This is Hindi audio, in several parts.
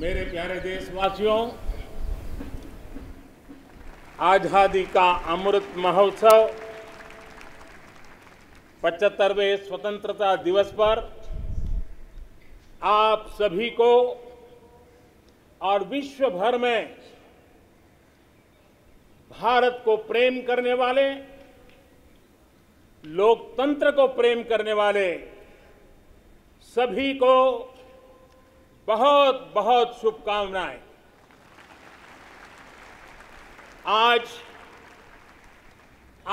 मेरे प्यारे देशवासियों, आजादी का अमृत महोत्सव 75वें स्वतंत्रता दिवस पर आप सभी को और विश्व भर में भारत को प्रेम करने वाले, लोकतंत्र को प्रेम करने वाले सभी को बहुत बहुत शुभकामनाएं। आज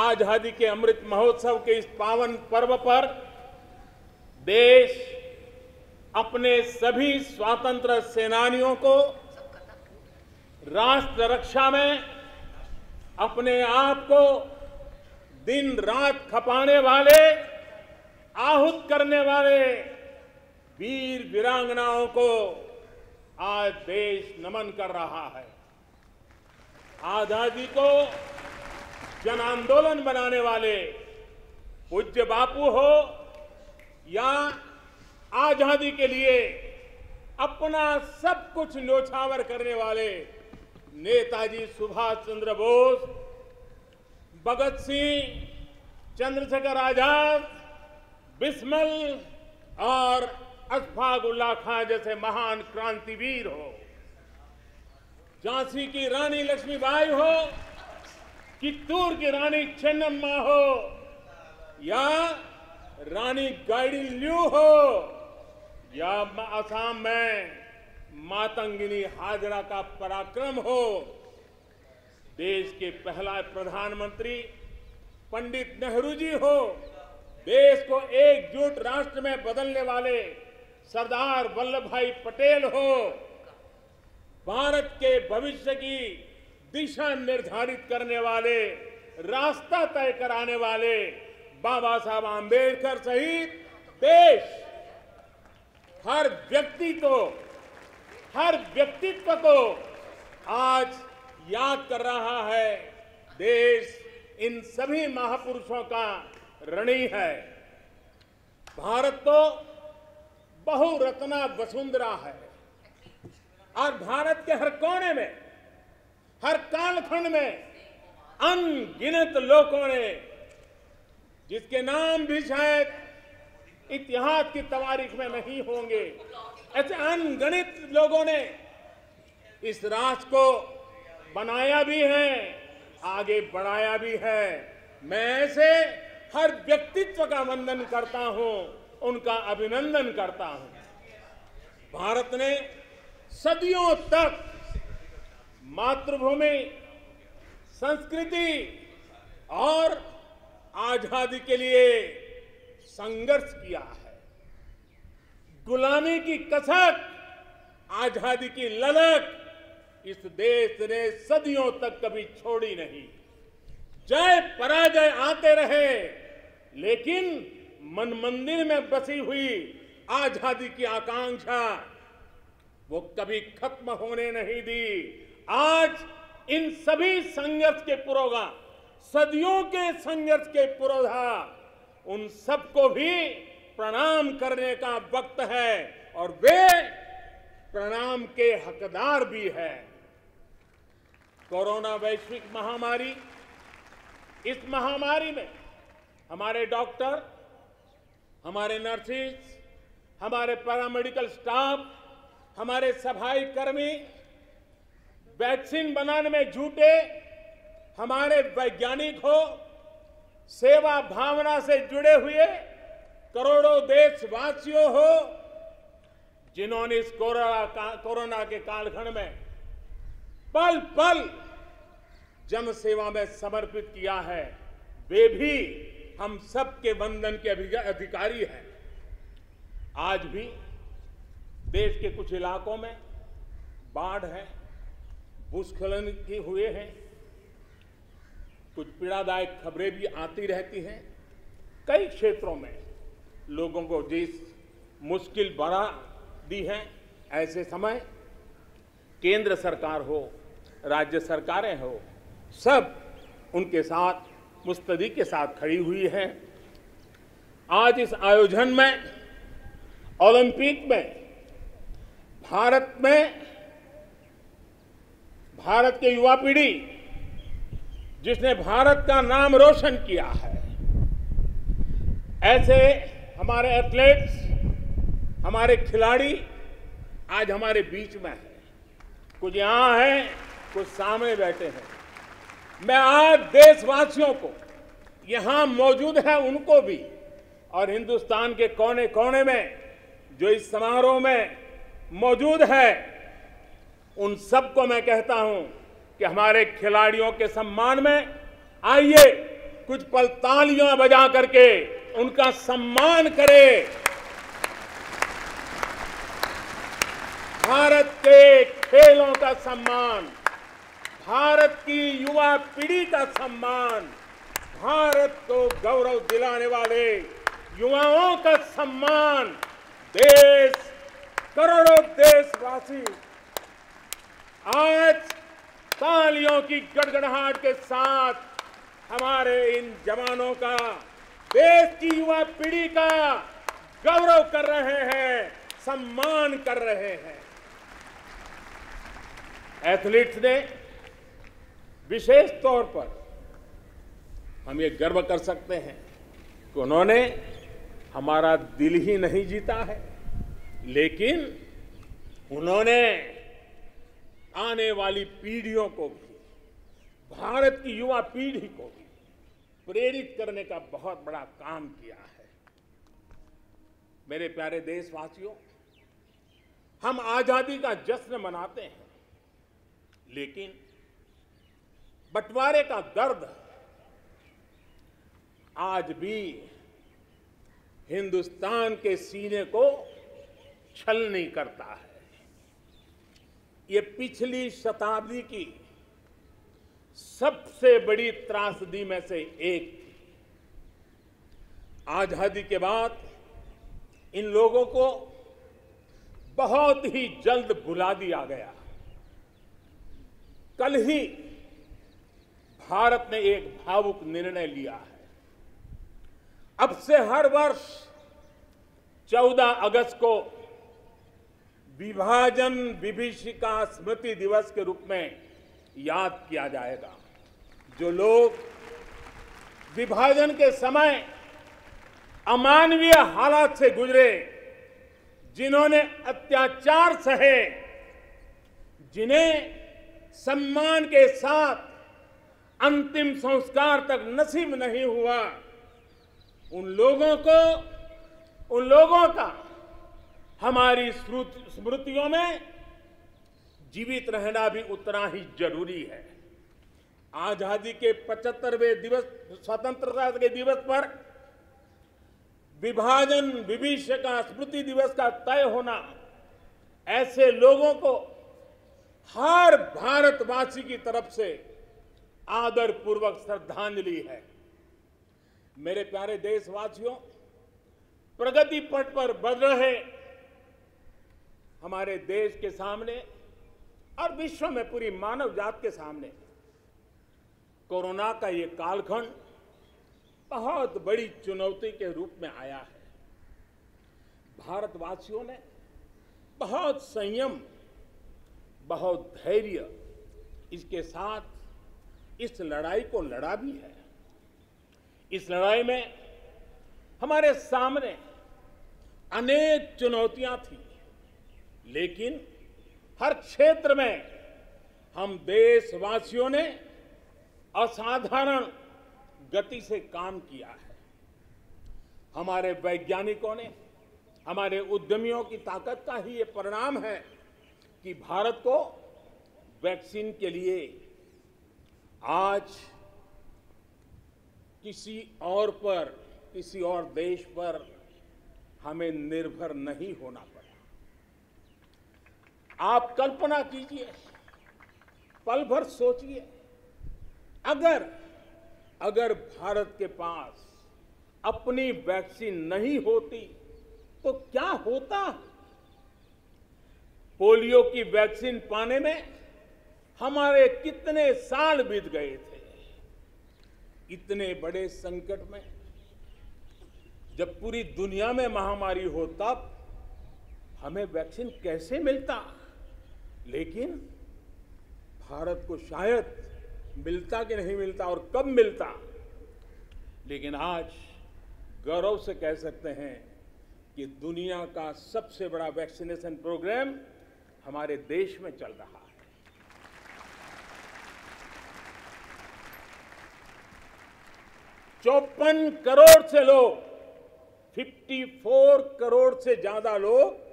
आजादी के अमृत महोत्सव के इस पावन पर्व पर देश अपने सभी स्वतंत्र सेनानियों को राष्ट्र रक्षा में अपने आप को दिन रात खपाने वाले, आहुत करने वाले वीर वीरांगनाओं को आज देश नमन कर रहा है। आजादी को जन आंदोलन बनाने वाले पूज्य बापू हो या आजादी के लिए अपना सब कुछ न्योछावर करने वाले नेताजी सुभाष चंद्र बोस, भगत सिंह, चंद्रशेखर आजाद, बिस्मल और अशफाक उल्ला खां जैसे महान क्रांतिवीर हो, झांसी की रानी लक्ष्मीबाई हो, कित्तूर की रानी छेन्नम्मा हो या रानी गाइडी ल्यू हो या असम में मातंगिनी हाजरा का पराक्रम हो, देश के पहला प्रधानमंत्री पंडित नेहरू जी हो, देश को एकजुट राष्ट्र में बदलने वाले सरदार वल्लभ भाई पटेल हो, भारत के भविष्य की दिशा निर्धारित करने वाले, रास्ता तय कराने वाले बाबा साहब अंबेडकर सहित देश हर व्यक्तित्व को आज याद कर रहा है। देश इन सभी महापुरुषों का ऋणी है। भारत तो बहुरत्ना वसुंधरा है और भारत के हर कोने में, हर कालखंड में अनगिनत लोगों ने, जिसके नाम भी शायद इतिहास की तवारीख में नहीं होंगे, ऐसे अनगिनत लोगों ने इस राष्ट्र को बनाया भी है, आगे बढ़ाया भी है। मैं ऐसे हर व्यक्तित्व का वंदन करता हूं, उनका अभिनंदन करता हूं। भारत ने सदियों तक मातृभूमि, संस्कृति और आजादी के लिए संघर्ष किया है। गुलामी की कसक, आजादी की ललक इस देश ने सदियों तक कभी छोड़ी नहीं। जय पराजय आते रहे, लेकिन मन मंदिर में बसी हुई आजादी की आकांक्षा वो कभी खत्म होने नहीं दी। आज इन सभी संघर्ष के पुरोधा, सदियों के संघर्ष के पुरोधा, उन सबको भी प्रणाम करने का वक्त है और वे प्रणाम के हकदार भी है। कोरोना वैश्विक महामारी, इस महामारी में हमारे डॉक्टर, हमारे नर्सिस, हमारे पैरामेडिकल स्टाफ, हमारे सफाई कर्मी, वैक्सीन बनाने में जुटे हमारे वैज्ञानिक हो, सेवा भावना से जुड़े हुए करोड़ों देशवासियों हो, जिन्होंने इस कोरोना के कालखंड में पल पल जनसेवा में समर्पित किया है, वे भी हम सबके वंदन के अधिकारी हैं। आज भी देश के कुछ इलाकों में बाढ़ है, भूस्खलन की हुए हैं, कुछ पीड़ादायक खबरें भी आती रहती हैं। कई क्षेत्रों में लोगों को जिस मुश्किल बढ़ा दी है, ऐसे समय केंद्र सरकार हो, राज्य सरकारें हो, सब उनके साथ मुस्तैदी के साथ खड़ी हुई है। आज इस आयोजन में, ओलंपिक में भारत में भारत के युवा पीढ़ी जिसने भारत का नाम रोशन किया है, ऐसे हमारे एथलीट्स, हमारे खिलाड़ी आज हमारे बीच में हैं। कुछ यहाँ हैं, कुछ सामने बैठे हैं। मैं आज देशवासियों को, यहाँ मौजूद हैं उनको भी, और हिंदुस्तान के कोने कोने में जो इस समारोह में मौजूद है, उन सबको मैं कहता हूं कि हमारे खिलाड़ियों के सम्मान में आइए कुछ पल तालियां बजा करके उनका सम्मान करें। भारत के खेलों का सम्मान, भारत की युवा पीढ़ी का सम्मान, भारत को गौरव दिलाने वाले युवाओं का सम्मान देश, करोड़ों देशवासी आज तालियों की गड़गड़ाहट के साथ हमारे इन जवानों का, देश की युवा पीढ़ी का गौरव कर रहे हैं, सम्मान कर रहे हैं। एथलीट्स ने विशेष तौर पर हम ये गर्व कर सकते हैं कि उन्होंने हमारा दिल ही नहीं जीता है, लेकिन उन्होंने आने वाली पीढ़ियों को भी, भारत की युवा पीढ़ी को भी प्रेरित करने का बहुत बड़ा काम किया है। मेरे प्यारे देशवासियों, हम आजादी का जश्न मनाते हैं, लेकिन बंटवारे का दर्द आज भी हिंदुस्तान के सीने को छलनी करता है। ये पिछली शताब्दी की सबसे बड़ी त्रासदी में से एक थी। आजादी के बाद इन लोगों को बहुत ही जल्द भुला दिया गया। कल ही भारत ने एक भावुक निर्णय लिया है। अब से हर वर्ष 14 अगस्त को विभाजन विभीषिका स्मृति दिवस के रूप में याद किया जाएगा। जो लोग विभाजन के समय अमानवीय हालात से गुजरे, जिन्होंने अत्याचार सहे, जिन्हें सम्मान के साथ अंतिम संस्कार तक नसीब नहीं हुआ, उन लोगों का हमारी स्मृतियों में जीवित रहना भी उतना ही जरूरी है। आजादी के 75वें दिवस, स्वतंत्रता के दिवस पर विभाजन विभीषिका स्मृति दिवस का तय होना ऐसे लोगों को हर भारतवासी की तरफ से आदरपूर्वक श्रद्धांजलि है। मेरे प्यारे देशवासियों, प्रगति पथ पर बढ़ रहे हमारे देश के सामने और विश्व में पूरी मानव जाति के सामने कोरोना का ये कालखंड बहुत बड़ी चुनौती के रूप में आया है। भारतवासियों ने बहुत संयम, बहुत धैर्य इसके साथ इस लड़ाई को लड़ा भी है। इस लड़ाई में हमारे सामने अनेक चुनौतियां थी, लेकिन हर क्षेत्र में हम देशवासियों ने असाधारण गति से काम किया है। हमारे वैज्ञानिकों ने, हमारे उद्यमियों की ताकत का ही ये परिणाम है कि भारत को वैक्सीन के लिए आज किसी और देश पर हमें निर्भर नहीं होना पड़ा। आप कल्पना कीजिए, पल भर सोचिए, अगर भारत के पास अपनी वैक्सीन नहीं होती तो क्या होता। पोलियो की वैक्सीन पाने में हमारे कितने साल बीत गए थे। इतने बड़े संकट में, जब पूरी दुनिया में महामारी हो, तब हमें वैक्सीन कैसे मिलता, लेकिन भारत को शायद मिलता कि नहीं मिलता और कब मिलता। लेकिन आज गौरव से कह सकते हैं कि दुनिया का सबसे बड़ा वैक्सीनेशन प्रोग्राम हमारे देश में चल रहा है। चौपन करोड़ से लोग, 54 करोड़ से ज्यादा लोग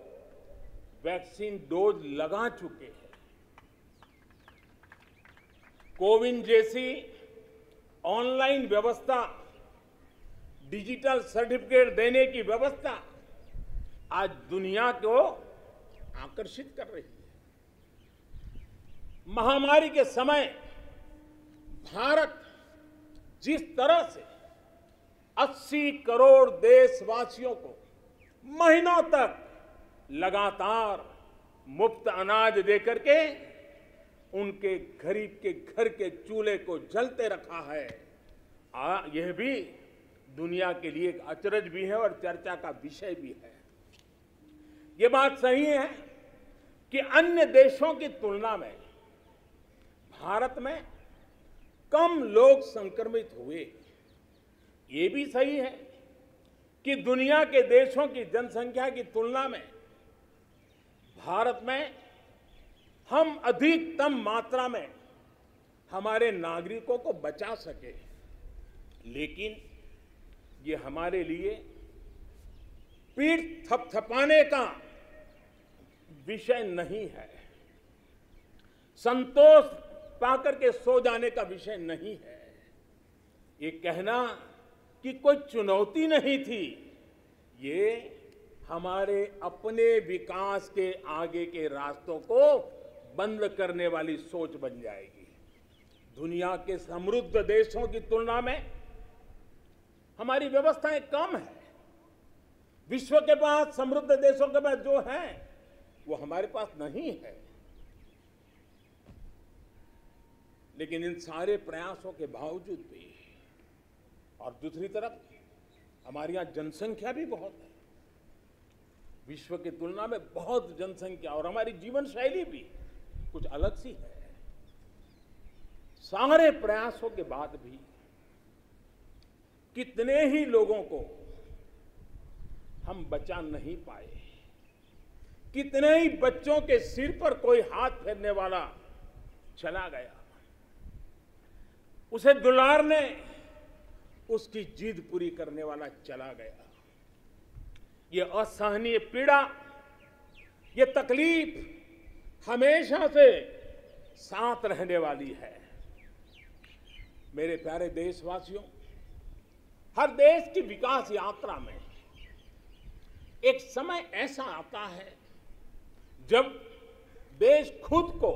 वैक्सीन डोज लगा चुके हैं। कोविन जैसी ऑनलाइन व्यवस्था, डिजिटल सर्टिफिकेट देने की व्यवस्था आज दुनिया को आकर्षित कर रही है। महामारी के समय भारत जिस तरह से 80 करोड़ देशवासियों को महीनों तक लगातार मुफ्त अनाज देकर के उनके गरीब के घर के चूल्हे को जलते रखा है, यह भी दुनिया के लिए एक अचरज भी है और चर्चा का विषय भी है। ये बात सही है कि अन्य देशों की तुलना में भारत में कम लोग संक्रमित हुए। ये भी सही है कि दुनिया के देशों की जनसंख्या की तुलना में भारत में हम अधिकतम मात्रा में हमारे नागरिकों को बचा सके, लेकिन ये हमारे लिए पीठ थपथपाने का विषय नहीं है, संतोष पाकर के सो जाने का विषय नहीं है। ये कहना कि कोई चुनौती नहीं थी, ये हमारे अपने विकास के आगे के रास्तों को बंद करने वाली सोच बन जाएगी। दुनिया के समृद्ध देशों की तुलना में हमारी व्यवस्थाएं कम है। विश्व के पास, समृद्ध देशों के पास जो है वो हमारे पास नहीं है। लेकिन इन सारे प्रयासों के बावजूद भी, और दूसरी तरफ हमारे यहाँ जनसंख्या भी बहुत है, विश्व की तुलना में बहुत जनसंख्या, और हमारी जीवन शैली भी कुछ अलग सी है। सारे प्रयासों के बाद भी कितने ही लोगों को हम बचा नहीं पाए, कितने ही बच्चों के सिर पर कोई हाथ फेरने वाला चला गया, उसे दुलारने, उसकी जिद पूरी करने वाला चला गया। ये असहनीय पीड़ा, ये तकलीफ हमेशा से साथ रहने वाली है। मेरे प्यारे देशवासियों, हर देश की विकास यात्रा में एक समय ऐसा आता है जब देश खुद को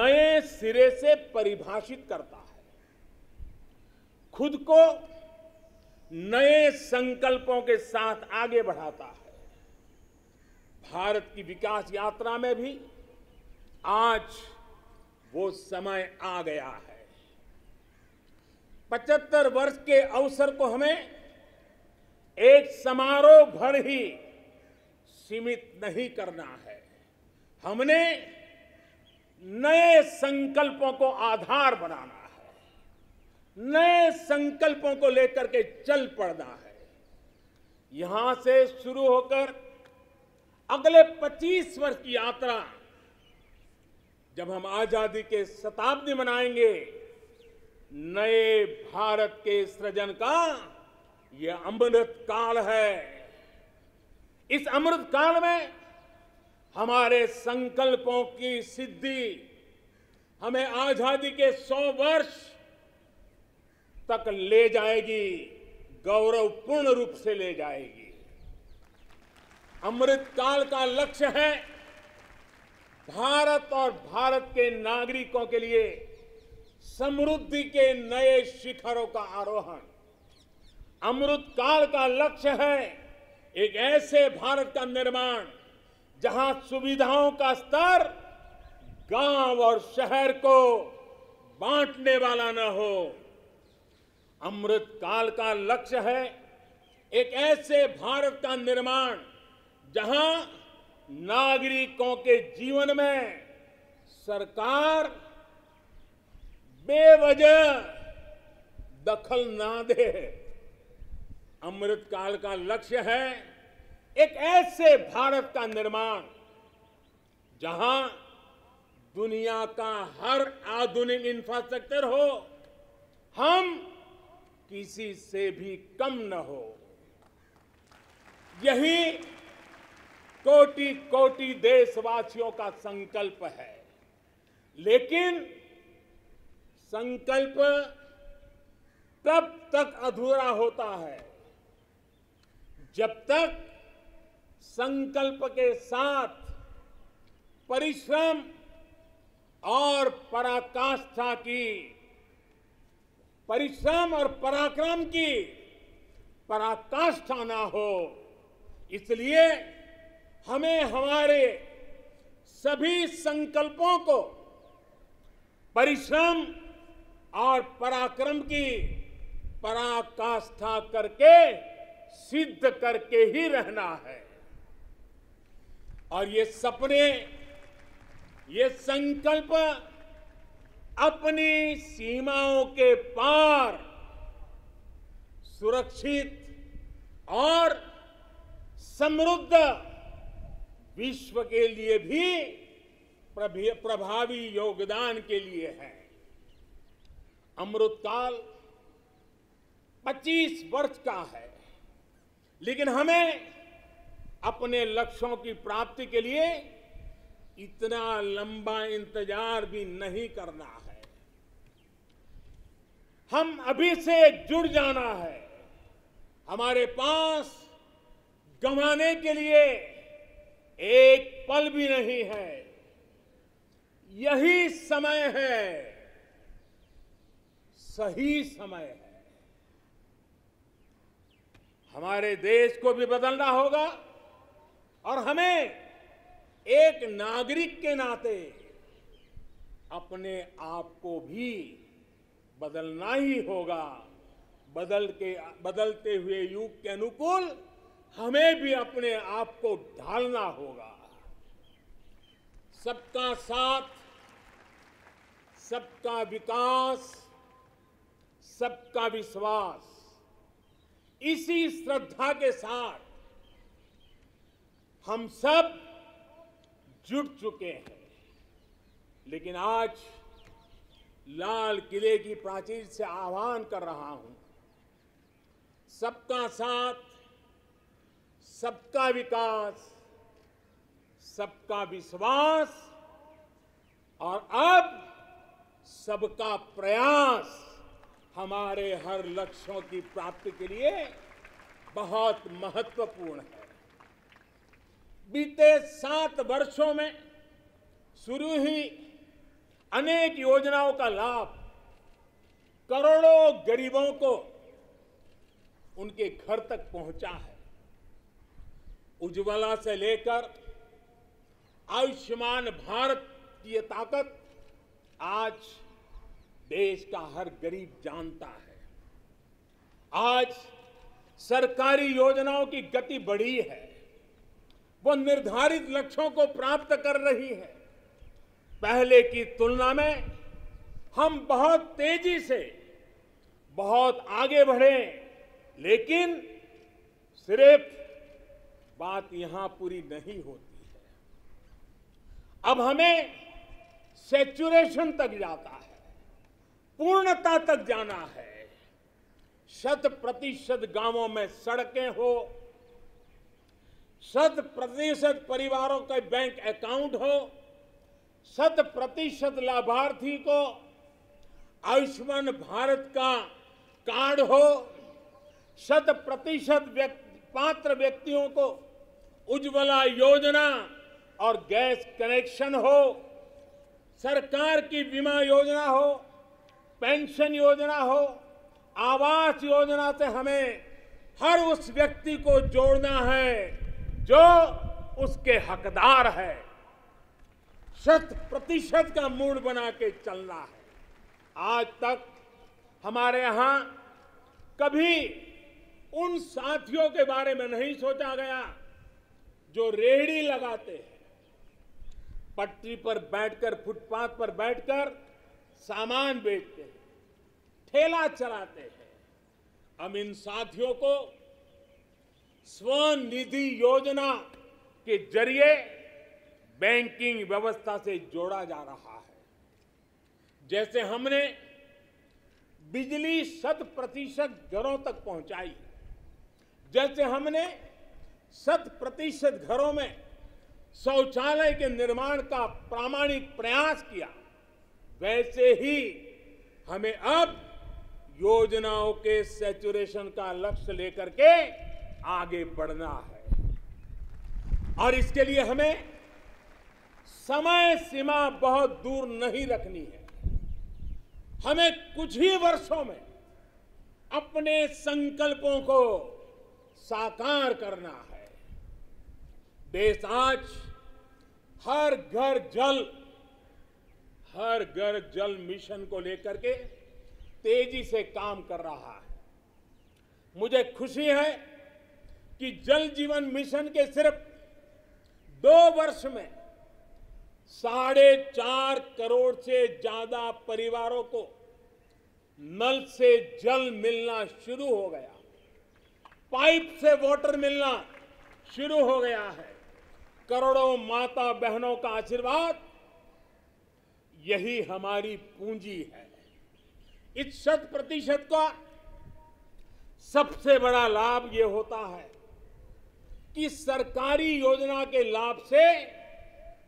नए सिरे से परिभाषित करता है, खुद को नए संकल्पों के साथ आगे बढ़ाता है। भारत की विकास यात्रा में भी आज वो समय आ गया है। 75 वर्ष के अवसर को हमें एक समारोह भर ही सीमित नहीं करना है। हमने नए संकल्पों को आधार बनाना है, नए संकल्पों को लेकर के चल पड़ना है। यहां से शुरू होकर अगले 25 वर्ष की यात्रा, जब हम आजादी के शताब्दी मनाएंगे, नए भारत के सृजन का ये अमृत काल है। इस अमृत काल में हमारे संकल्पों की सिद्धि हमें आजादी के 100 वर्ष तक ले जाएगी, गौरवपूर्ण रूप से ले जाएगी। अमृत काल का लक्ष्य है भारत और भारत के नागरिकों के लिए समृद्धि के नए शिखरों का आरोहण। अमृत काल का लक्ष्य है एक ऐसे भारत का निर्माण जहां सुविधाओं का स्तर गांव और शहर को बांटने वाला न हो। अमृत काल का लक्ष्य है एक ऐसे भारत का निर्माण जहां नागरिकों के जीवन में सरकार बेवजह दखल ना दे। अमृत काल का लक्ष्य है एक ऐसे भारत का निर्माण जहां दुनिया का हर आधुनिक इंफ्रास्ट्रक्चर हो, हम किसी से भी कम न हो। यही कोटि कोटि देशवासियों का संकल्प है, लेकिन संकल्प तब तक अधूरा होता है जब तक संकल्प के साथ परिश्रम और पराकाष्ठा की, परिश्रम और पराक्रम की पराकाष्ठा ना हो। इसलिए हमें हमारे सभी संकल्पों को परिश्रम और पराक्रम की पराकाष्ठा करके, सिद्ध करके ही रहना है। और ये सपने, ये संकल्प अपनी सीमाओं के पार सुरक्षित और समृद्ध विश्व के लिए भी प्रभावी योगदान के लिए है। अमृतकाल 25 वर्ष का है, लेकिन हमें अपने लक्ष्यों की प्राप्ति के लिए इतना लंबा इंतजार भी नहीं करना है। हम अभी से जुड़ जाना है। हमारे पास गंवाने के लिए एक पल भी नहीं है। यही समय है, सही समय है। हमारे देश को भी बदलना होगा और हमें एक नागरिक के नाते अपने आप को भी बदलना ही होगा। बदलते हुए युग के अनुकूल हमें भी अपने आप को ढालना होगा। सबका साथ, सबका विकास, सबका विश्वास, इसी श्रद्धा के साथ हम सब जुट चुके हैं। लेकिन आज लाल किले की प्राचीर से आह्वान कर रहा हूं, सबका साथ, सबका विकास, सबका विश्वास और अब सबका प्रयास हमारे हर लक्ष्यों की प्राप्ति के लिए बहुत महत्वपूर्ण है। बीते 7 वर्षों में शुरू ही अनेक योजनाओं का लाभ करोड़ों गरीबों को उनके घर तक पहुंचा है। उज्ज्वला से लेकर आयुष्मान भारत की ये ताकत आज देश का हर गरीब जानता है। आज सरकारी योजनाओं की गति बढ़ी है, वो निर्धारित लक्ष्यों को प्राप्त कर रही है। पहले की तुलना में हम बहुत तेजी से बहुत आगे बढ़े, लेकिन सिर्फ बात यहां पूरी नहीं होती है। अब हमें सैचुरेशन तक जाता है, पूर्णता तक जाना है। 100% गांवों में सड़कें हो, 100% परिवारों के बैंक अकाउंट हो, 100% लाभार्थी को आयुष्मान भारत का कार्ड हो, 100% पात्र व्यक्तियों को उज्ज्वला योजना और गैस कनेक्शन हो, सरकार की बीमा योजना हो, पेंशन योजना हो, आवास योजना से हमें हर उस व्यक्ति को जोड़ना है जो उसके हकदार है। 100% का मूड बना के चलना है। आज तक हमारे यहां कभी उन साथियों के बारे में नहीं सोचा गया जो रेहड़ी लगाते हैं, पटरी पर बैठकर, फुटपाथ पर बैठकर सामान बेचते हैं, ठेला चलाते हैं, हम इन साथियों को स्वनिधि योजना के जरिए बैंकिंग व्यवस्था से जोड़ा जा रहा है। जैसे हमने बिजली 100% घरों तक पहुंचाई, जैसे हमने 100% घरों में शौचालय के निर्माण का प्रामाणिक प्रयास किया, वैसे ही हमें अब योजनाओं के सैचुरेशन का लक्ष्य लेकर के आगे बढ़ना है। और इसके लिए हमें समय सीमा बहुत दूर नहीं रखनी है। हमें कुछ ही वर्षों में अपने संकल्पों को साकार करना है। देश आज हर घर जल मिशन को लेकर के तेजी से काम कर रहा है। मुझे खुशी है कि जल जीवन मिशन के सिर्फ 2 वर्ष में 4.5 करोड़ से ज्यादा परिवारों को नल से जल मिलना शुरू हो गया, पाइप से वाटर मिलना शुरू हो गया है। करोड़ों माता बहनों का आशीर्वाद, यही हमारी पूंजी है। इस 100% का सबसे बड़ा लाभ ये होता है कि सरकारी योजना के लाभ से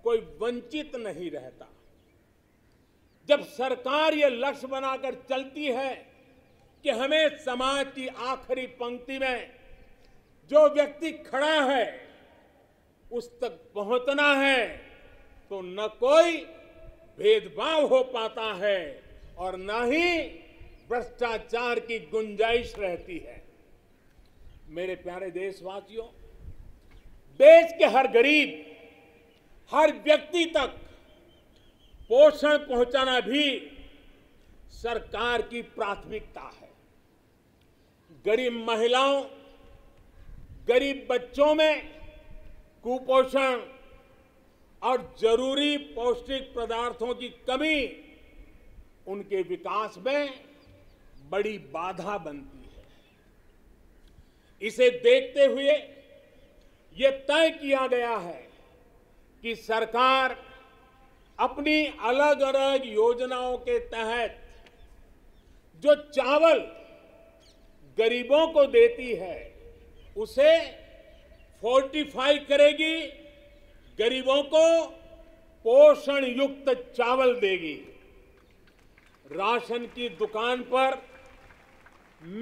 कोई वंचित नहीं रहता। जब सरकार ये लक्ष्य बनाकर चलती है कि हमें समाज की आखिरी पंक्ति में जो व्यक्ति खड़ा है उस तक पहुंचना है, तो न कोई भेदभाव हो पाता है और न ही भ्रष्टाचार की गुंजाइश रहती है। मेरे प्यारे देशवासियों, देश के हर गरीब, हर व्यक्ति तक पोषण पहुंचाना भी सरकार की प्राथमिकता है। गरीब महिलाओं, गरीब बच्चों में कुपोषण और जरूरी पौष्टिक पदार्थों की कमी उनके विकास में बड़ी बाधा बनती है। इसे देखते हुए ये तय किया गया है कि सरकार अपनी अलग अलग योजनाओं के तहत जो चावल गरीबों को देती है उसे फोर्टिफाई करेगी, गरीबों को पोषण युक्त चावल देगी। राशन की दुकान पर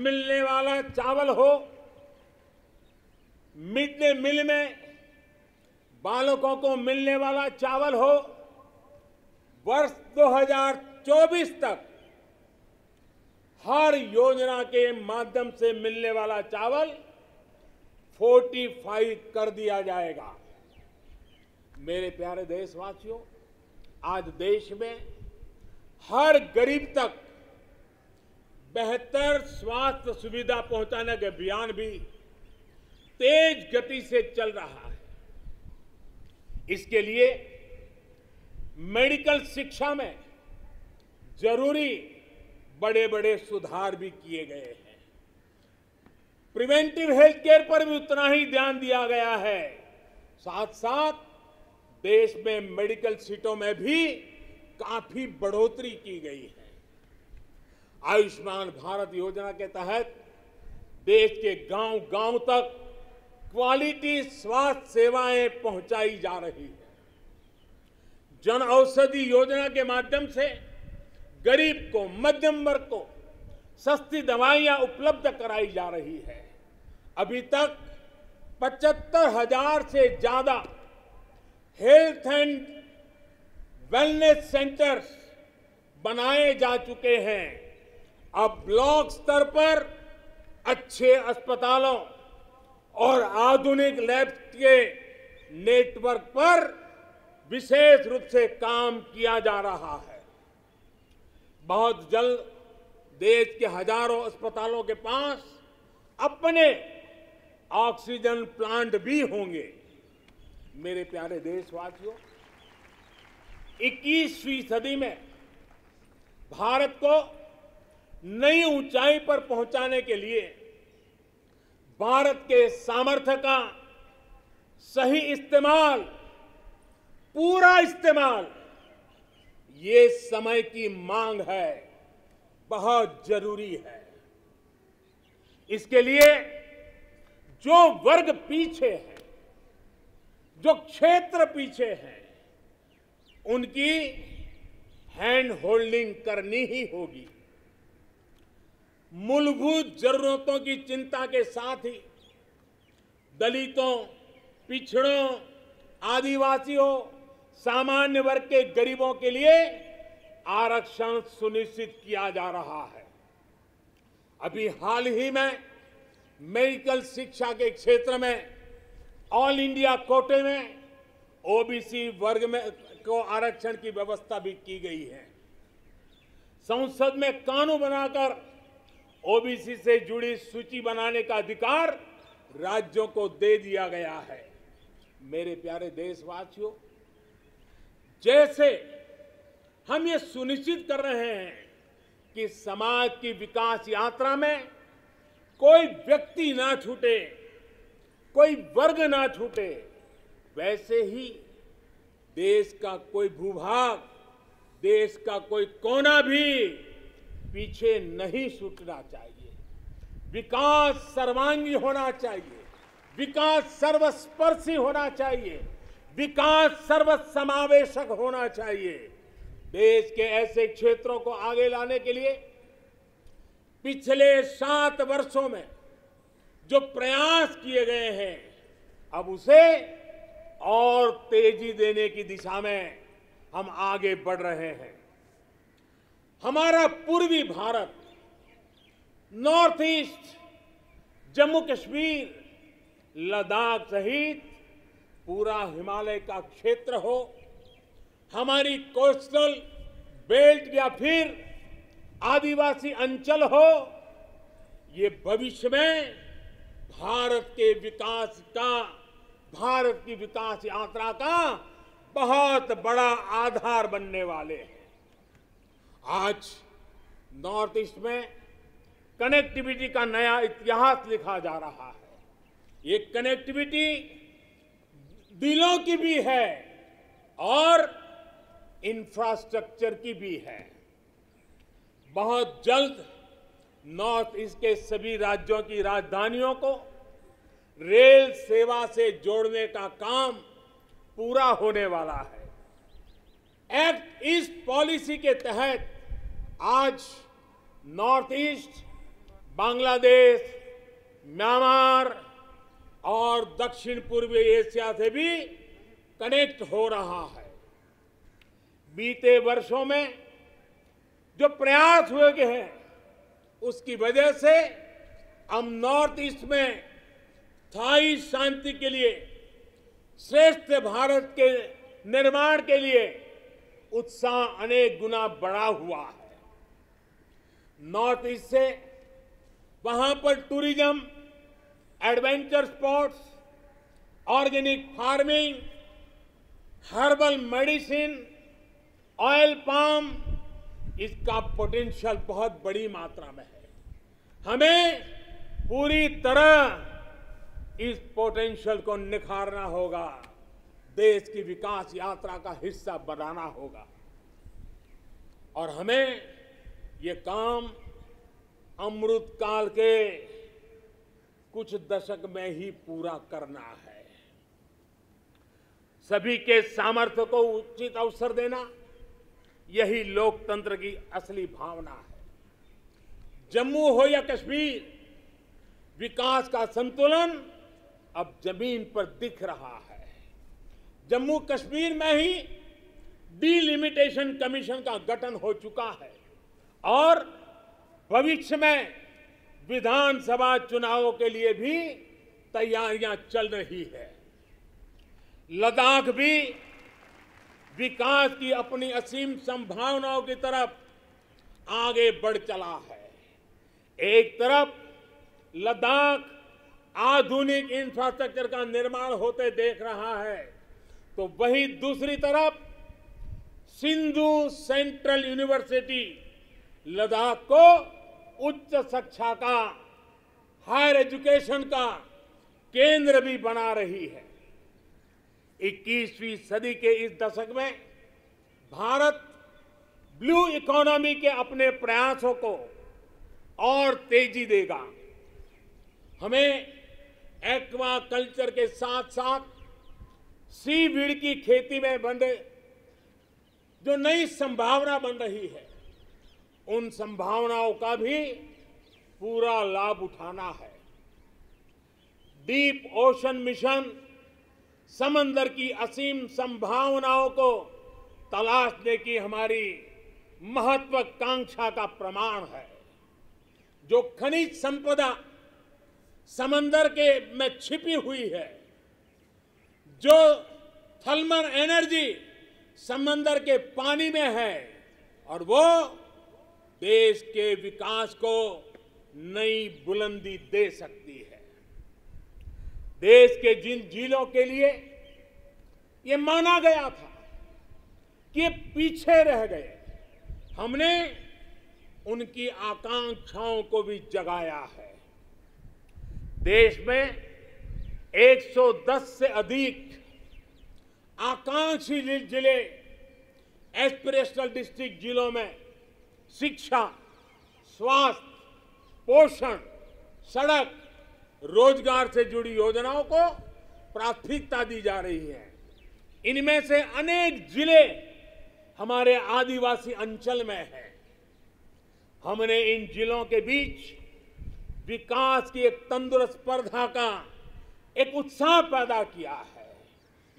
मिलने वाला चावल हो, मिड डे मील में बालकों को मिलने वाला चावल हो, वर्ष 2024 तक हर योजना के माध्यम से मिलने वाला चावल फोर्टिफाई कर दिया जाएगा। मेरे प्यारे देशवासियों, आज देश में हर गरीब तक बेहतर स्वास्थ्य सुविधा पहुंचाने के अभियान भी तेज गति से चल रहा है। इसके लिए मेडिकल शिक्षा में जरूरी बड़े बड़े सुधार भी किए गए हैं। प्रिवेंटिव हेल्थ केयर पर भी उतना ही ध्यान दिया गया है। साथ साथ देश में मेडिकल सीटों में भी काफी बढ़ोतरी की गई है। आयुष्मान भारत योजना के तहत देश के गांव-गांव तक क्वालिटी स्वास्थ्य सेवाएं पहुंचाई जा रही है। जन औषधि योजना के माध्यम से गरीब को, मध्यम वर्ग को सस्ती दवाइयां उपलब्ध कराई जा रही है। अभी तक 75,000 से ज्यादा हेल्थ एंड वेलनेस सेंटर्स बनाए जा चुके हैं। अब ब्लॉक स्तर पर अच्छे अस्पतालों और आधुनिक लैब्स के नेटवर्क पर विशेष रूप से काम किया जा रहा है। बहुत जल्द देश के हजारों अस्पतालों के पास अपने ऑक्सीजन प्लांट भी होंगे। मेरे प्यारे देशवासियों, 21वीं सदी में भारत को नई ऊंचाई पर पहुंचाने के लिए भारत के सामर्थ्य का सही इस्तेमाल, पूरा इस्तेमाल, ये समय की मांग है, बहुत जरूरी है। इसके लिए जो वर्ग पीछे है, जो क्षेत्र पीछे है, उनकी हैंड होल्डिंग करनी ही होगी। मूलभूत जरूरतों की चिंता के साथ ही दलितों, पिछड़ों, आदिवासियों, सामान्य वर्ग के गरीबों के लिए आरक्षण सुनिश्चित किया जा रहा है। अभी हाल ही में मेडिकल शिक्षा के क्षेत्र में ऑल इंडिया कोटे में ओबीसी वर्ग में को आरक्षण की व्यवस्था भी की गई है। संसद में कानून बनाकर ओबीसी से जुड़ी सूची बनाने का अधिकार राज्यों को दे दिया गया है। मेरे प्यारे देशवासियों, जैसे हम ये सुनिश्चित कर रहे हैं कि समाज की विकास यात्रा में कोई व्यक्ति ना छूटे, कोई वर्ग ना छूटे, वैसे ही देश का कोई भूभाग, देश का कोई कोना भी पीछे नहीं छूटना चाहिए। विकास सर्वांगी होना चाहिए, विकास सर्वस्पर्शी होना चाहिए, विकास सर्वसमावेशक होना चाहिए। देश के ऐसे क्षेत्रों को आगे लाने के लिए पिछले 7 वर्षों में जो प्रयास किए गए हैं, अब उसे और तेजी देने की दिशा में हम आगे बढ़ रहे हैं। हमारा पूर्वी भारत, नॉर्थ ईस्ट, जम्मू कश्मीर, लद्दाख सहित पूरा हिमालय का क्षेत्र हो, हमारी कोस्टल बेल्ट या फिर आदिवासी अंचल हो, ये भविष्य में भारत की विकास यात्रा का बहुत बड़ा आधार बनने वाले हैं। आज नॉर्थ ईस्ट में कनेक्टिविटी का नया इतिहास लिखा जा रहा है। ये कनेक्टिविटी दिलों की भी है और इंफ्रास्ट्रक्चर की भी है। बहुत जल्द नॉर्थ ईस्ट के सभी राज्यों की राजधानियों को रेल सेवा से जोड़ने का काम पूरा होने वाला है। एक्ट ईस्ट पॉलिसी के तहत आज नॉर्थ ईस्ट बांग्लादेश, म्यांमार और दक्षिण पूर्वी एशिया से भी कनेक्ट हो रहा है। बीते वर्षों में जो प्रयास हुए गए हैं, उसकी वजह से हम नॉर्थ ईस्ट में स्थायी शांति के लिए, श्रेष्ठ भारत के निर्माण के लिए उत्साह अनेक गुना बढ़ा हुआ है। नॉर्थ ईस्ट से वहां पर tourism, adventure sports, organic farming, herbal medicine, oil palm, इसका पोटेंशियल बहुत बड़ी मात्रा में है। हमें पूरी तरह इस पोटेंशियल को निखारना होगा, देश की विकास यात्रा का हिस्सा बनाना होगा और हमें ये काम अमृत काल के कुछ दशक में ही पूरा करना है। सभी के सामर्थ्य को उचित अवसर देना, यही लोकतंत्र की असली भावना है। जम्मू हो या कश्मीर, विकास का संतुलन अब जमीन पर दिख रहा है। जम्मू कश्मीर में ही डिलिमिटेशन कमीशन का गठन हो चुका है और भविष्य में विधानसभा चुनावों के लिए भी तैयारियां चल रही है। लद्दाख भी विकास की अपनी असीम संभावनाओं की तरफ आगे बढ़ चला है। एक तरफ लद्दाख आधुनिक इंफ्रास्ट्रक्चर का निर्माण होते देख रहा है, तो वही दूसरी तरफ सिंधु सेंट्रल यूनिवर्सिटी लद्दाख को उच्च शिक्षा का, हायर एजुकेशन का केंद्र भी बना रही है। 21वीं सदी के इस दशक में भारत ब्लू इकोनॉमी के अपने प्रयासों को और तेजी देगा। हमें एक्वा कल्चर के साथ साथ सीवीड की खेती में बन रही जो नई संभावना बन रही है, उन संभावनाओं का भी पूरा लाभ उठाना है। डीप ओशन मिशन समंदर की असीम संभावनाओं को तलाशने की हमारी महत्वाकांक्षा का प्रमाण है। जो खनिज संपदा समंदर के में छिपी हुई है, जो थर्मल एनर्जी समंदर के पानी में है, और वो देश के विकास को नई बुलंदी दे सकती है। देश के जिन जिलों के लिए ये माना गया था कि ये पीछे रह गए, हमने उनकी आकांक्षाओं को भी जगाया है। देश में 110 से अधिक आकांक्षी जिले, एस्पिरेशनल डिस्ट्रिक्ट जिलों में शिक्षा, स्वास्थ्य, पोषण, सड़क, रोजगार से जुड़ी योजनाओं को प्राथमिकता दी जा रही है। इनमें से अनेक जिले हमारे आदिवासी अंचल में हैं। हमने इन जिलों के बीच विकास की एक तंदुरुस्त स्पर्धा का एक उत्साह पैदा किया है।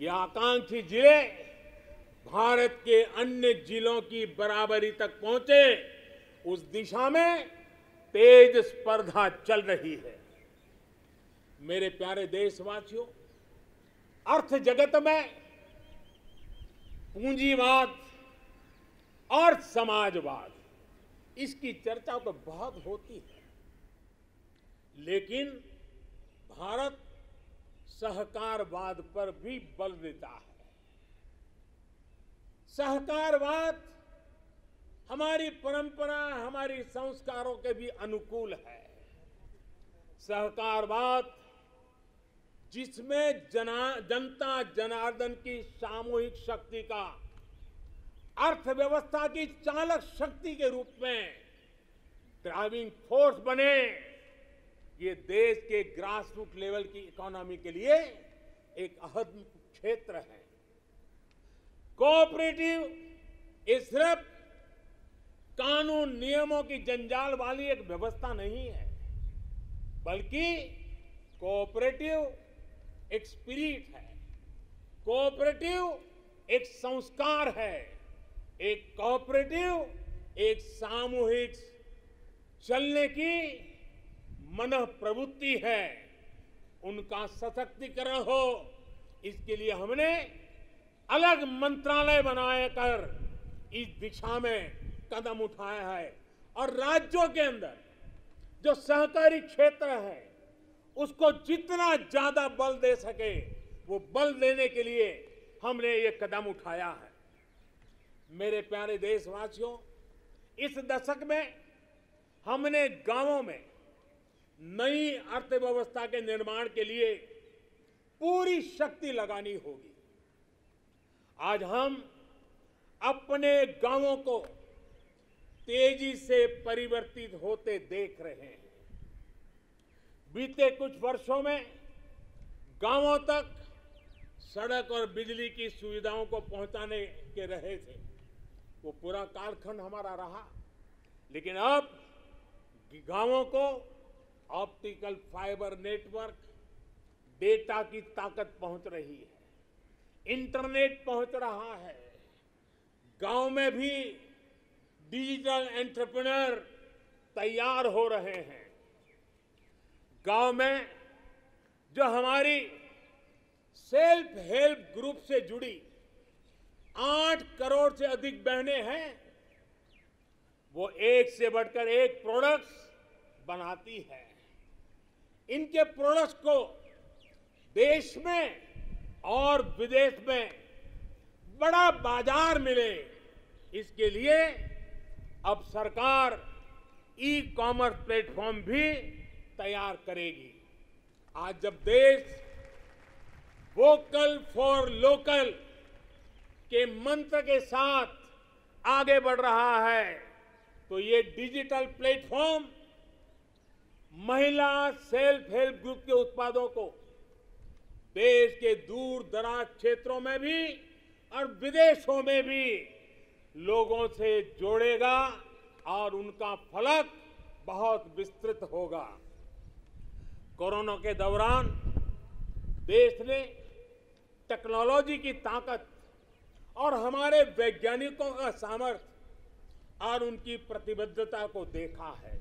ये आकांक्षी जिले भारत के अन्य जिलों की बराबरी तक पहुंचे, उस दिशा में तेज स्पर्धा चल रही है। मेरे प्यारे देशवासियों, अर्थ जगत में पूंजीवाद और समाजवाद, इसकी चर्चा तो बहुत होती है, लेकिन भारत सहकारवाद पर भी बल देता है। सहकारवाद हमारी परंपरा, हमारी संस्कारों के भी अनुकूल है। सहकारवाद जिसमें जनता जनार्दन की सामूहिक शक्ति का अर्थव्यवस्था की चालक शक्ति के रूप में ड्राइविंग फोर्स बने, ये देश के ग्रासरूट लेवल की इकोनॉमी के लिए एक अहम क्षेत्र है। कोऑपरेटिव ये सिर्फ कानून नियमों की जंजाल वाली एक व्यवस्था नहीं है, बल्कि कोऑपरेटिव एक स्पिरिट है, कोऑपरेटिव एक संस्कार है, एक कोऑपरेटिव एक सामूहिक चलने की मनः प्रवृत्ति है। उनका सशक्तिकरण हो, इसके लिए हमने अलग मंत्रालय बनाए कर इस दिशा में कदम उठाया है। और राज्यों के अंदर जो सहकारी क्षेत्र है, उसको जितना ज्यादा बल दे सके, वो बल देने के लिए हमने ये कदम उठाया है। मेरे प्यारे देशवासियों, इस दशक में हमने गांवों में नई अर्थव्यवस्था के निर्माण के लिए पूरी शक्ति लगानी होगी। आज हम अपने गांवों को तेजी से परिवर्तित होते देख रहे हैं। बीते कुछ वर्षों में गांवों तक सड़क और बिजली की सुविधाओं को पहुंचाने के रहे थे, वो पूरा कालखंड हमारा रहा, लेकिन अब गांवों को ऑप्टिकल फाइबर नेटवर्क, डेटा की ताकत पहुंच रही है, इंटरनेट पहुंच रहा है। गांव में भी डिजिटल एंटरप्रेन्योर तैयार हो रहे हैं। गांव में जो हमारी सेल्फ हेल्प ग्रुप से जुड़ी 8 करोड़ से अधिक बहनें हैं, वो एक से बढ़कर एक प्रोडक्ट्स बनाती है। इनके प्रोडक्ट्स को देश में और विदेश में बड़ा बाजार मिले, इसके लिए अब सरकार ई कॉमर्स प्लेटफॉर्म भी तैयार करेगी। आज जब देश वोकल फॉर लोकल के मंत्र के साथ आगे बढ़ रहा है, तो ये डिजिटल प्लेटफॉर्म महिला सेल्फ हेल्प ग्रुप के उत्पादों को देश के दूर दराज क्षेत्रों में भी और विदेशों में भी लोगों से जोड़ेगा और उनका फलक बहुत विस्तृत होगा। कोरोना के दौरान देश ने टेक्नोलॉजी की ताकत और हमारे वैज्ञानिकों का सामर्थ्य और उनकी प्रतिबद्धता को देखा है।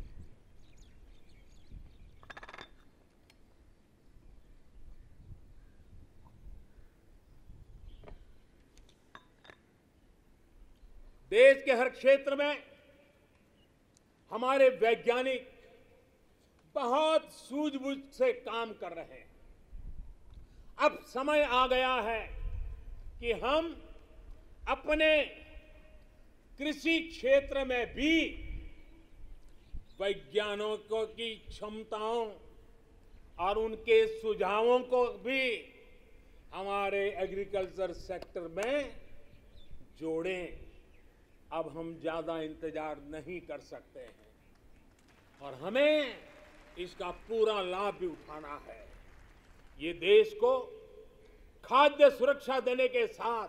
देश के हर क्षेत्र में हमारे वैज्ञानिक बहुत सूझबूझ से काम कर रहे हैं। अब समय आ गया है कि हम अपने कृषि क्षेत्र में भी वैज्ञानिकों की क्षमताओं और उनके सुझावों को भी हमारे एग्रीकल्चर सेक्टर में जोड़ें। अब हम ज़्यादा इंतजार नहीं कर सकते हैं और हमें इसका पूरा लाभ भी उठाना है। ये देश को खाद्य सुरक्षा देने के साथ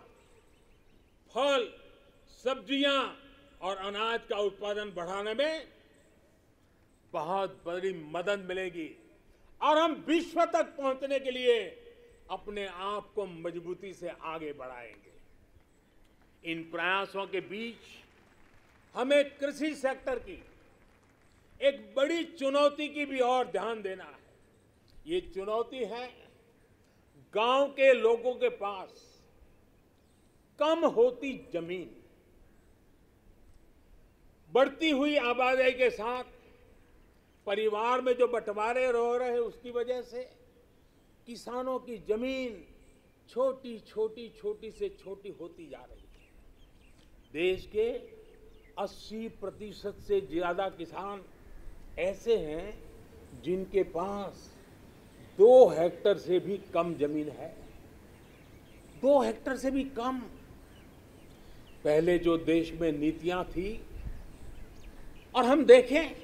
फल, सब्जियां और अनाज का उत्पादन बढ़ाने में बहुत बड़ी मदद मिलेगी और हम विश्व तक पहुंचने के लिए अपने आप को मजबूती से आगे बढ़ाएंगे। इन प्रयासों के बीच हमें कृषि सेक्टर की एक बड़ी चुनौती की भी और ध्यान देना है। ये चुनौती है गांव के लोगों के पास कम होती जमीन। बढ़ती हुई आबादी के साथ परिवार में जो बंटवारे हो रहे हैं, उसकी वजह से किसानों की जमीन छोटी छोटी छोटी से छोटी होती जा रही है। देश के 80% से ज़्यादा किसान ऐसे हैं जिनके पास 2 हेक्टेयर से भी कम जमीन है। 2 हेक्टेयर से भी कम। पहले जो देश में नीतियां थी, और हम देखें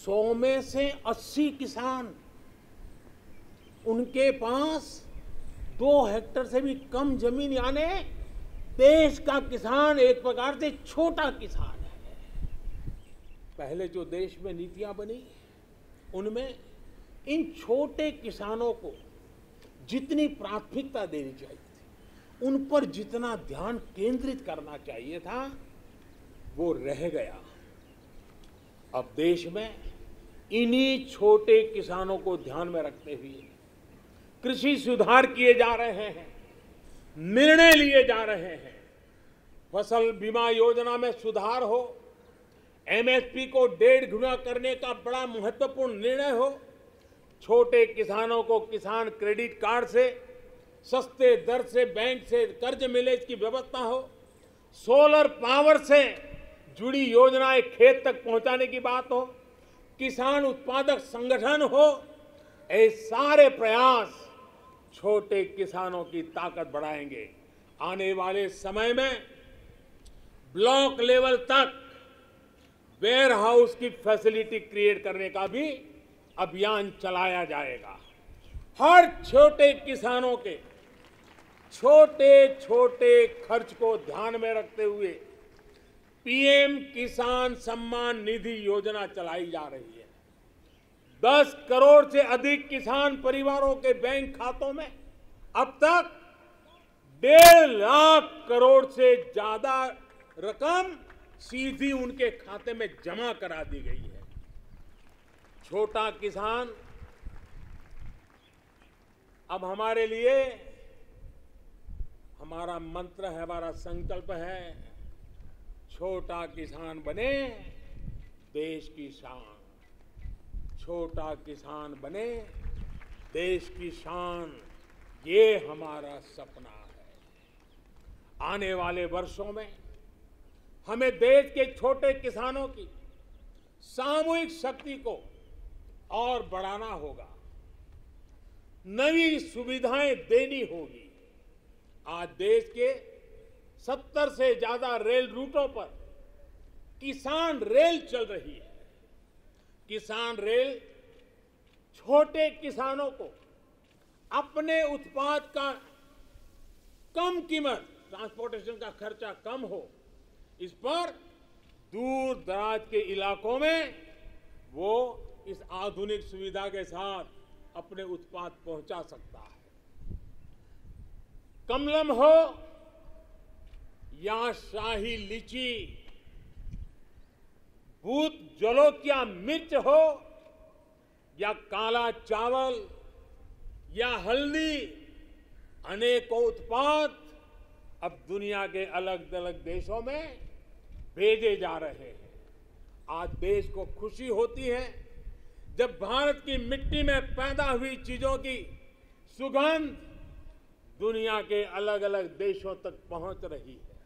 100 में से 80 किसान, उनके पास 2 हेक्टेयर से भी कम जमीन, यानी देश का किसान एक प्रकार से छोटा किसान है। पहले जो देश में नीतियां बनी, उनमें इन छोटे किसानों को जितनी प्राथमिकता देनी चाहिए थी, उन पर जितना ध्यान केंद्रित करना चाहिए था, वो रह गया। अब देश में इन्हीं छोटे किसानों को ध्यान में रखते हुए कृषि सुधार किए जा रहे हैं, निर्णय लिए जा रहे हैं। फसल बीमा योजना में सुधार हो, एमएसपी को 1.5 गुना करने का बड़ा महत्वपूर्ण निर्णय हो, छोटे किसानों को किसान क्रेडिट कार्ड से सस्ते दर से बैंक से कर्ज मिले, इसकी व्यवस्था हो, सोलर पावर से जुड़ी योजनाएं खेत तक पहुंचाने की बात हो, किसान उत्पादक संगठन हो, ये सारे प्रयास छोटे किसानों की ताकत बढ़ाएंगे। आने वाले समय में ब्लॉक लेवल तक वेयरहाउस की फैसिलिटी क्रिएट करने का भी अभियान चलाया जाएगा। हर छोटे किसानों के छोटे छोटे खर्च को ध्यान में रखते हुए पीएम किसान सम्मान निधि योजना चलाई जा रही है। 10 करोड़ से अधिक किसान परिवारों के बैंक खातों में अब तक 1.5 लाख करोड़ से ज्यादा रकम सीधी उनके खाते में जमा करा दी गई है। छोटा किसान अब हमारे लिए हमारा मंत्र है, हमारा संकल्प है, छोटा किसान बने देश की शान, छोटा किसान बने देश की शान, ये हमारा सपना है। आने वाले वर्षों में हमें देश के छोटे किसानों की सामूहिक शक्ति को और बढ़ाना होगा, नई सुविधाएं देनी होगी। आज देश के 70 से ज्यादा रेल रूटों पर किसान रेल चल रही है। किसान रेल छोटे किसानों को अपने उत्पाद का कम कीमत, ट्रांसपोर्टेशन का खर्चा कम हो, इस पर दूर दराज के इलाकों में वो इस आधुनिक सुविधा के साथ अपने उत्पाद पहुंचा सकता है। कमलम हो या शाही लीची, भूत जलोकिया मिर्च हो या काला चावल या हल्दी, अनेकों उत्पाद अब दुनिया के अलग अलग देशों में भेजे जा रहे हैं। आज देश को खुशी होती है जब भारत की मिट्टी में पैदा हुई चीजों की सुगंध दुनिया के अलग अलग देशों तक पहुंच रही है।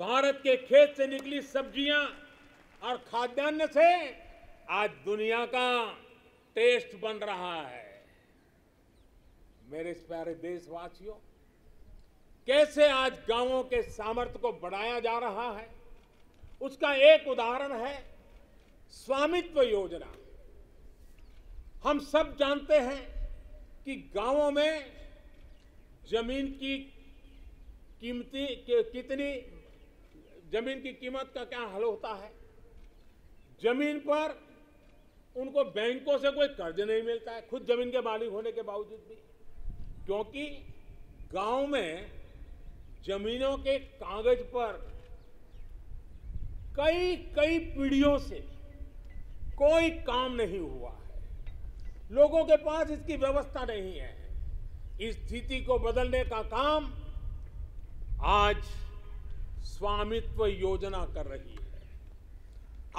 भारत के खेत से निकली सब्जियां और खाद्यान्न से आज दुनिया का टेस्ट बन रहा है। मेरे प्यारे देशवासियों, कैसे आज गांवों के सामर्थ्य को बढ़ाया जा रहा है, उसका एक उदाहरण है स्वामित्व योजना। हम सब जानते हैं कि गांवों में जमीन की कीमत का क्या हल होता है। जमीन पर उनको बैंकों से कोई कर्ज नहीं मिलता है, खुद जमीन के मालिक होने के बावजूद भी, क्योंकि गांव में जमीनों के कागज पर कई पीढ़ियों से कोई काम नहीं हुआ है। लोगों के पास इसकी व्यवस्था नहीं है। इस स्थिति को बदलने का काम आज स्वामित्व योजना कर रही है।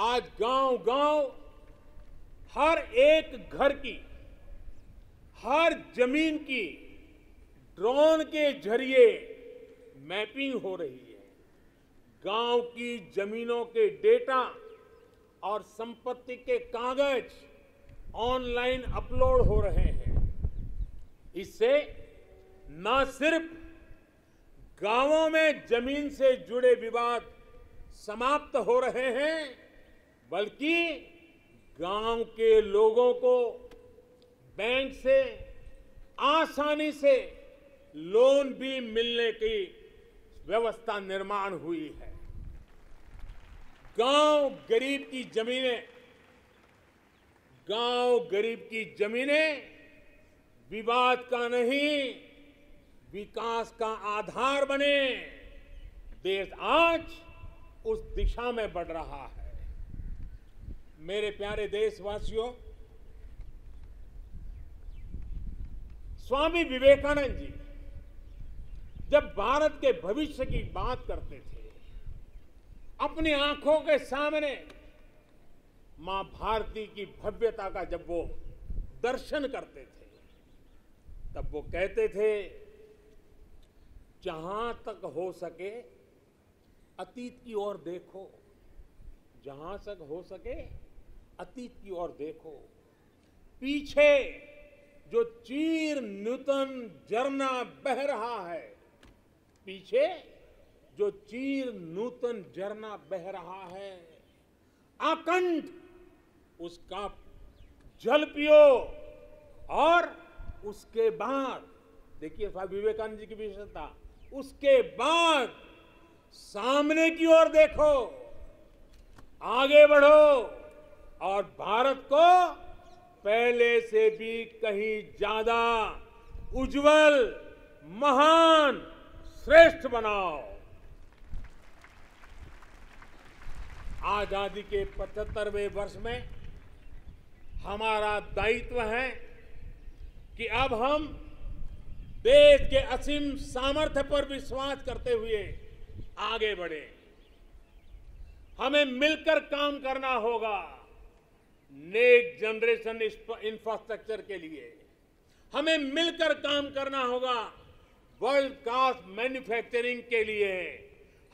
आज गांव-गांव हर एक घर की, हर जमीन की ड्रोन के जरिए मैपिंग हो रही है। गांव की जमीनों के डेटा और संपत्ति के कागज ऑनलाइन अपलोड हो रहे हैं। इससे न सिर्फ गांवों में जमीन से जुड़े विवाद समाप्त हो रहे हैं, बल्कि गांव के लोगों को बैंक से आसानी से लोन भी मिलने की व्यवस्था निर्माण हुई है। गांव गरीब की जमीनें विवाद का नहीं, विकास का आधार बने। देश आज उस दिशा में बढ़ रहा है। मेरे प्यारे देशवासियों, स्वामी विवेकानंद जी जब भारत के भविष्य की बात करते थे, अपनी आंखों के सामने मां भारती की भव्यता का जब वो दर्शन करते थे, तब वो कहते थे, जहां तक हो सके अतीत की ओर देखो, जहां तक हो सके अतीत की ओर देखो, पीछे जो चीर नूतन झरना बह रहा है, पीछे जो चीर नूतन झरना बह रहा है, आकंठ उसका जल पियो। और उसके बाद देखिए, स्वामी विवेकानंद जी की विशेषता, उसके बाद सामने की ओर देखो, आगे बढ़ो और भारत को पहले से भी कहीं ज्यादा उज्जवल, महान, श्रेष्ठ बनाओ। आजादी के 75वें वर्ष में हमारा दायित्व है कि अब हम देश के असीम सामर्थ्य पर विश्वास करते हुए आगे बढ़े। हमें मिलकर काम करना होगा नेक्स्ट जनरेशन इंफ्रास्ट्रक्चर के लिए। हमें मिलकर काम करना होगा वर्ल्ड क्लास मैन्युफैक्चरिंग के लिए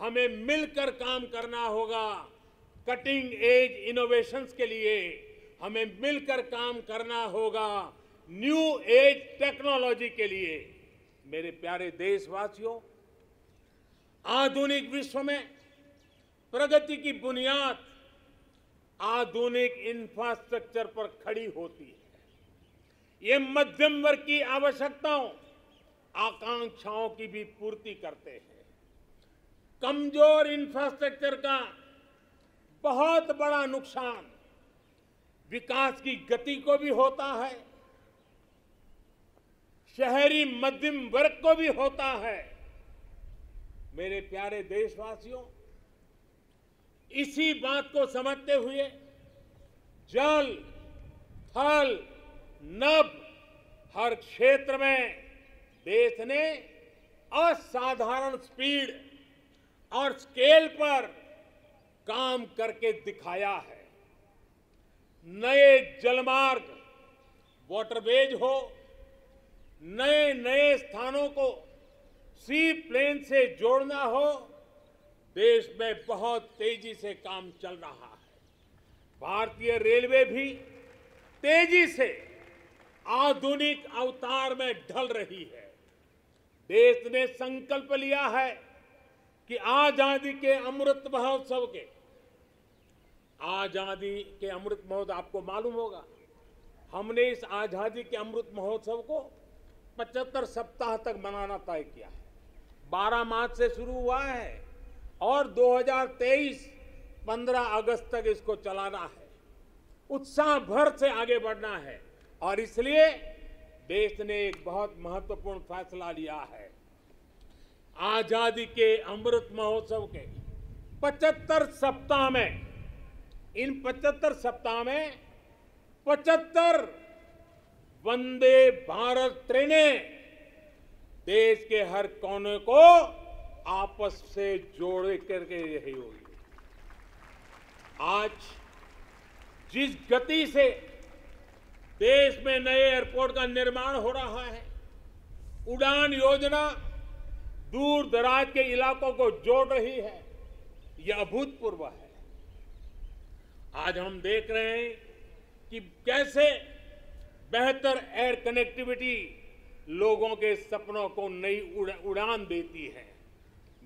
हमें मिलकर काम करना होगा। कटिंग एज इनोवेशंस के लिए हमें मिलकर काम करना होगा। न्यू एज टेक्नोलॉजी के लिए। मेरे प्यारे देशवासियों, आधुनिक विश्व में प्रगति की बुनियाद आधुनिक इंफ्रास्ट्रक्चर पर खड़ी होती है। ये मध्यम वर्ग की आवश्यकताओं, आकांक्षाओं की भी पूर्ति करते हैं। कमजोर इंफ्रास्ट्रक्चर का बहुत बड़ा नुकसान विकास की गति को भी होता है, शहरी मध्यम वर्ग को भी होता है। मेरे प्यारे देशवासियों, इसी बात को समझते हुए जल, थल, नभ हर क्षेत्र में देश ने असाधारण स्पीड और स्केल पर काम करके दिखाया है। नए जलमार्ग, वाटरवेज हो, नए स्थानों को सी प्लेन से जोड़ना हो, देश में बहुत तेजी से काम चल रहा है। भारतीय रेलवे भी तेजी से आधुनिक अवतार में ढल रही है। देश ने संकल्प लिया है कि आजादी के अमृत महोत्सव आपको मालूम होगा, हमने इस आजादी के अमृत महोत्सव को 75 सप्ताह तक मनाना तय किया है। 12 मार्च से शुरू हुआ है और 2023 15 अगस्त तक इसको चलाना है। उत्साह भर से आगे बढ़ना है और इसलिए देश ने एक बहुत महत्वपूर्ण फैसला लिया है। आजादी के अमृत महोत्सव के 75 सप्ताह में, इन 75 सप्ताह में 75 वंदे भारत ट्रेनें देश के हर कोने को आपस से जोड़े करके रही होगी। आज जिस गति से देश में नए एयरपोर्ट का निर्माण हो रहा है, उड़ान योजना दूर दराज के इलाकों को जोड़ रही है, यह अभूतपूर्व है। आज हम देख रहे हैं कि कैसे बेहतर एयर कनेक्टिविटी लोगों के सपनों को नई उड़ान देती है।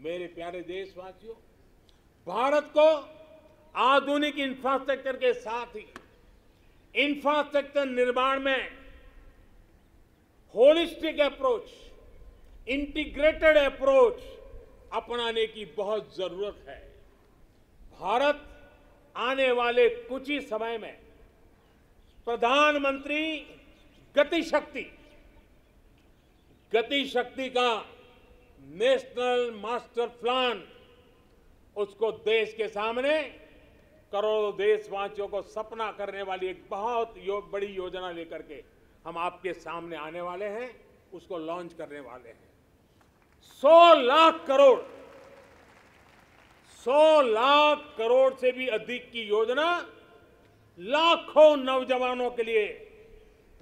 मेरे प्यारे देशवासियों, भारत को आधुनिक इंफ्रास्ट्रक्चर के साथ ही इंफ्रास्ट्रक्चर निर्माण में होलिस्टिक अप्रोच, इंटीग्रेटेड अप्रोच अपनाने की बहुत जरूरत है। भारत आने वाले कुछ ही समय में प्रधानमंत्री गति शक्ति का नेशनल मास्टर प्लान, उसको देश के सामने करोड़ों देशवासियों को सपना करने वाली एक बहुत बड़ी योजना लेकर के हम आपके सामने आने वाले हैं, उसको लॉन्च करने वाले हैं। 100 लाख करोड़ से भी अधिक की योजना लाखों नौजवानों के लिए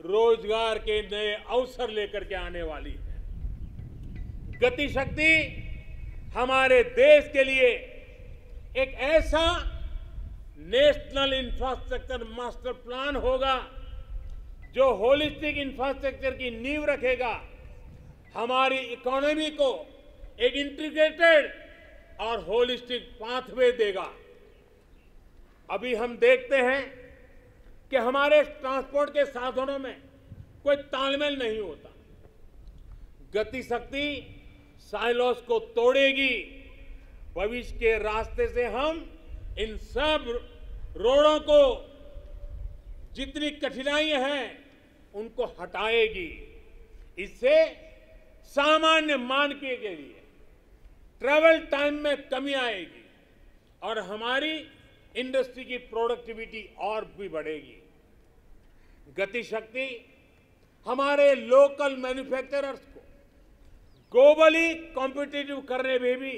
रोजगार के नए अवसर लेकर के आने वाली है। गति शक्ति हमारे देश के लिए एक ऐसा नेशनल इंफ्रास्ट्रक्चर मास्टर प्लान होगा जो होलिस्टिक इंफ्रास्ट्रक्चर की नींव रखेगा, हमारी इकोनॉमी को एक इंटीग्रेटेड और होलिस्टिक पाथवे देगा। अभी हम देखते हैं कि हमारे ट्रांसपोर्ट के साधनों में कोई तालमेल नहीं होता। गति शक्ति साइलोस को तोड़ेगी। भविष्य के रास्ते से हम इन सब रोड़ों को, जितनी कठिनाइयां हैं, उनको हटाएगी। इससे सामान्य मानवीय के लिए ट्रैवल टाइम में कमी आएगी और हमारी इंडस्ट्री की प्रोडक्टिविटी और भी बढ़ेगी। गति शक्ति हमारे लोकल मैन्युफैक्चरर्स को ग्लोबली कॉम्पिटिटिव करने में भी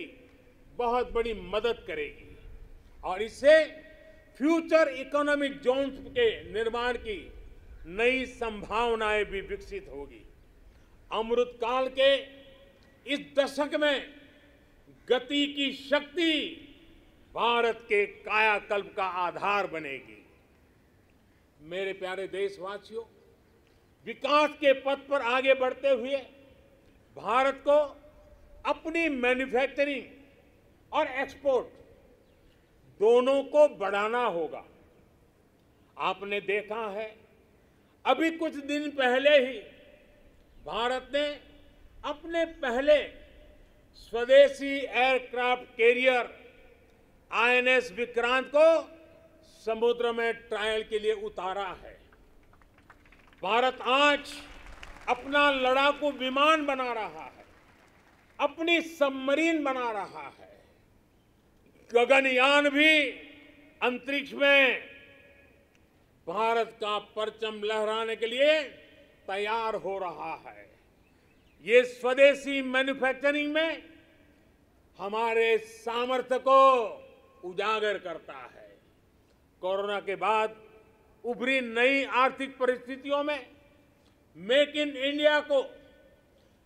बहुत बड़ी मदद करेगी और इससे फ्यूचर इकोनॉमिक जोन्स के निर्माण की नई संभावनाएं भी विकसित होगी। अमृतकाल के इस दशक में गति की शक्ति भारत के कायाकल्प का आधार बनेगी। मेरे प्यारे देशवासियों, विकास के पथ पर आगे बढ़ते हुए भारत को अपनी मैन्युफैक्चरिंग और एक्सपोर्ट दोनों को बढ़ाना होगा। आपने देखा है, अभी कुछ दिन पहले ही भारत ने अपने पहले स्वदेशी एयरक्राफ्ट कैरियर INS विक्रांत को समुद्र में ट्रायल के लिए उतारा है। भारत आज अपना लड़ाकू विमान बना रहा है, अपनी सबमरीन बना रहा है, गगनयान भी अंतरिक्ष में भारत का परचम लहराने के लिए तैयार हो रहा है। ये स्वदेशी मैन्युफैक्चरिंग में हमारे सामर्थ्य को उजागर करता है। कोरोना के बाद उभरी नई आर्थिक परिस्थितियों में मेक इन इंडिया को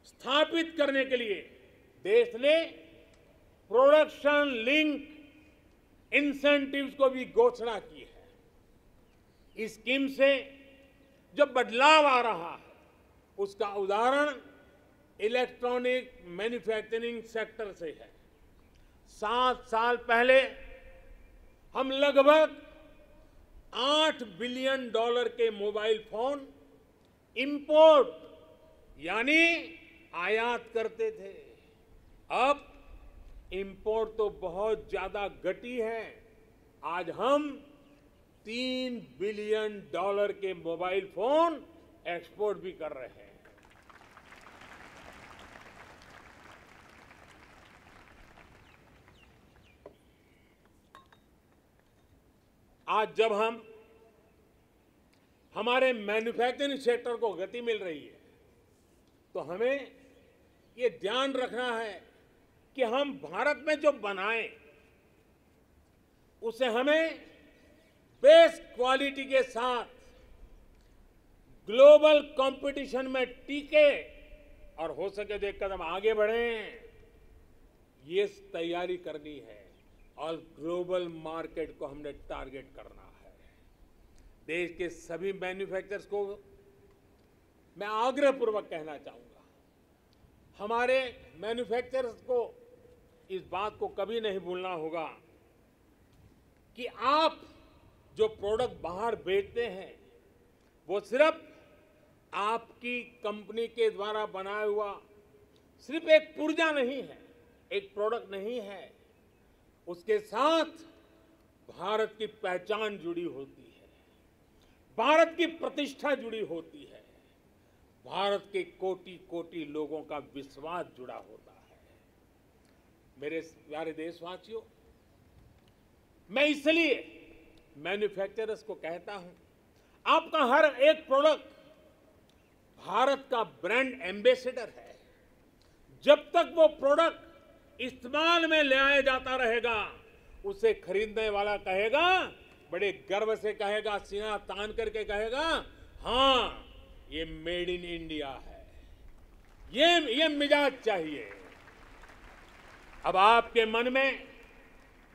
स्थापित करने के लिए देश ने प्रोडक्शन लिंक इंसेंटिव्स को भी घोषणा की है। इस स्कीम से जो बदलाव आ रहा है, उसका उदाहरण इलेक्ट्रॉनिक मैन्युफैक्चरिंग सेक्टर से है। 7 साल पहले हम लगभग $8 बिलियन के मोबाइल फोन इंपोर्ट यानी आयात करते थे। अब इंपोर्ट तो बहुत ज्यादा घटी है। आज हम $3 बिलियन के मोबाइल फोन एक्सपोर्ट भी कर रहे हैं। आज जब हम हमारे मैन्युफैक्चरिंग सेक्टर को गति मिल रही है, तो हमें ये ध्यान रखना है कि हम भारत में जो बनाएं, उसे हमें बेस्ट क्वालिटी के साथ ग्लोबल कंपटीशन में टिके और हो सके तो एक कदम आगे बढ़ें, ये तैयारी करनी है। और ग्लोबल मार्केट को हमने टारगेट करना है। देश के सभी मैन्युफैक्चरर्स को मैं आग्रहपूर्वक कहना चाहूँगा, हमारे मैन्युफैक्चरर्स को इस बात को कभी नहीं भूलना होगा कि आप जो प्रोडक्ट बाहर बेचते हैं, वो सिर्फ आपकी कंपनी के द्वारा बनाया हुआ सिर्फ एक पुर्जा नहीं है, एक प्रोडक्ट नहीं है, उसके साथ भारत की पहचान जुड़ी होती है, भारत की प्रतिष्ठा जुड़ी होती है, भारत के कोटि-कोटि लोगों का विश्वास जुड़ा होता है। मेरे प्यारे देशवासियों, मैं इसलिए मैन्युफैक्चरर्स को कहता हूं, आपका हर एक प्रोडक्ट भारत का ब्रांड एम्बेसडर है। जब तक वो प्रोडक्ट इस्तेमाल में लाया जाता रहेगा, उसे खरीदने वाला कहेगा, बड़े गर्व से कहेगा, सीना तान करके कहेगा, हाँ ये मेड इन इंडिया है। ये मिजाज चाहिए। अब आपके मन में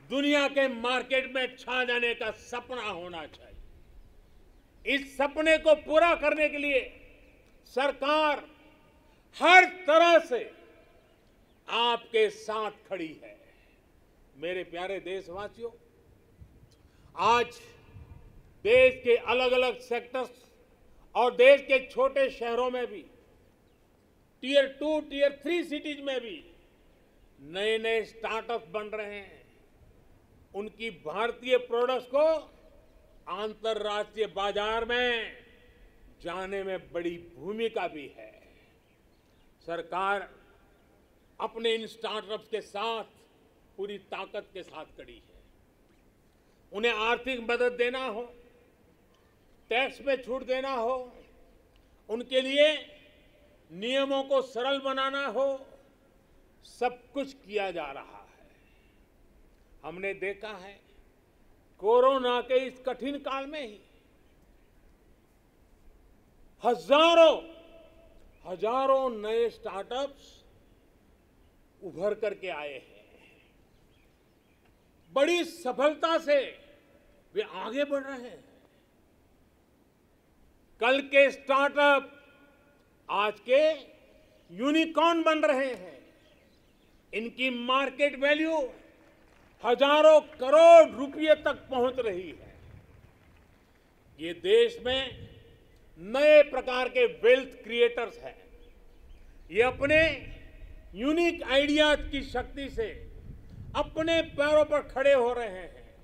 दुनिया के मार्केट में छा जाने का सपना होना चाहिए। इस सपने को पूरा करने के लिए सरकार हर तरह से आपके साथ खड़ी है। मेरे प्यारे देशवासियों, आज देश के अलग अलग सेक्टर्स और देश के छोटे शहरों में भी, Tier 2, Tier 3 सिटीज में भी नए नए स्टार्टअप बन रहे हैं। उनकी भारतीय प्रोडक्ट्स को अंतर्राष्ट्रीय बाजार में जाने में बड़ी भूमिका भी है। सरकार अपने इन स्टार्टअप्स के साथ पूरी ताकत के साथ खड़ी है। उन्हें आर्थिक मदद देना हो, टैक्स में छूट देना हो, उनके लिए नियमों को सरल बनाना हो, सब कुछ किया जा रहा है। हमने देखा है, कोरोना के इस कठिन काल में ही हजारों नए स्टार्टअप्स उभर करके आए हैं। बड़ी सफलता से वे आगे बढ़ रहे हैं। कल के स्टार्टअप आज के यूनिकॉर्न बन रहे हैं। इनकी मार्केट वैल्यू हजारों करोड़ रुपये तक पहुंच रही है। ये देश में नए प्रकार के वेल्थ क्रिएटर्स हैं। ये अपने यूनिक आइडियाज की शक्ति से अपने पैरों पर खड़े हो रहे हैं,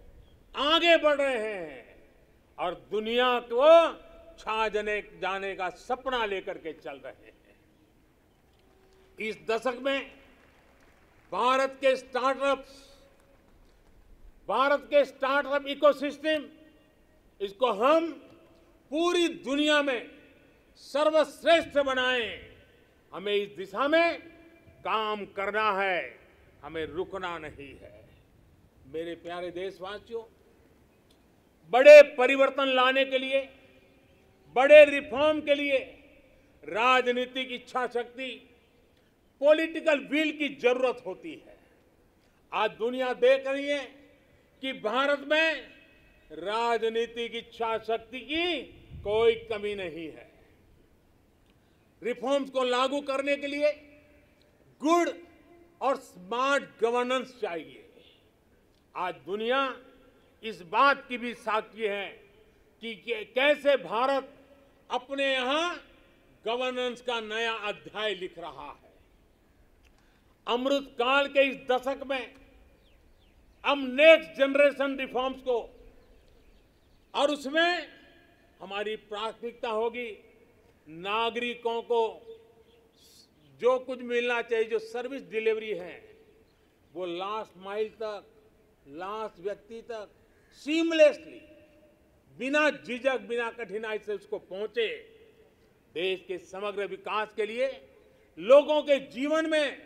आगे बढ़ रहे हैं और दुनिया को छा जाने का सपना लेकर के चल रहे हैं। इस दशक में भारत के स्टार्टअप इकोसिस्टम, इसको हम पूरी दुनिया में सर्वश्रेष्ठ बनाएं। हमें इस दिशा में काम करना है, हमें रुकना नहीं है। मेरे प्यारे देशवासियों, बड़े परिवर्तन लाने के लिए, बड़े रिफॉर्म के लिए राजनीतिक इच्छा शक्ति, पॉलिटिकल विल की जरूरत होती है। आज दुनिया देख रही है कि भारत में राजनीतिक इच्छा शक्ति की कोई कमी नहीं है। रिफॉर्म्स को लागू करने के लिए गुड और स्मार्ट गवर्नेंस चाहिए। आज दुनिया इस बात की भी साक्षी है कि कैसे भारत अपने यहाँ गवर्नेंस का नया अध्याय लिख रहा है। अमृतकाल के इस दशक में हम नेक्स्ट जनरेशन रिफॉर्म्स को, और उसमें हमारी प्राथमिकता होगी नागरिकों को जो कुछ मिलना चाहिए, जो सर्विस डिलीवरी है वो लास्ट माइल तक, लास्ट व्यक्ति तक सीमलेसली, बिना झिझक, बिना कठिनाई से उसको पहुंचे। देश के समग्र विकास के लिए, लोगों के जीवन में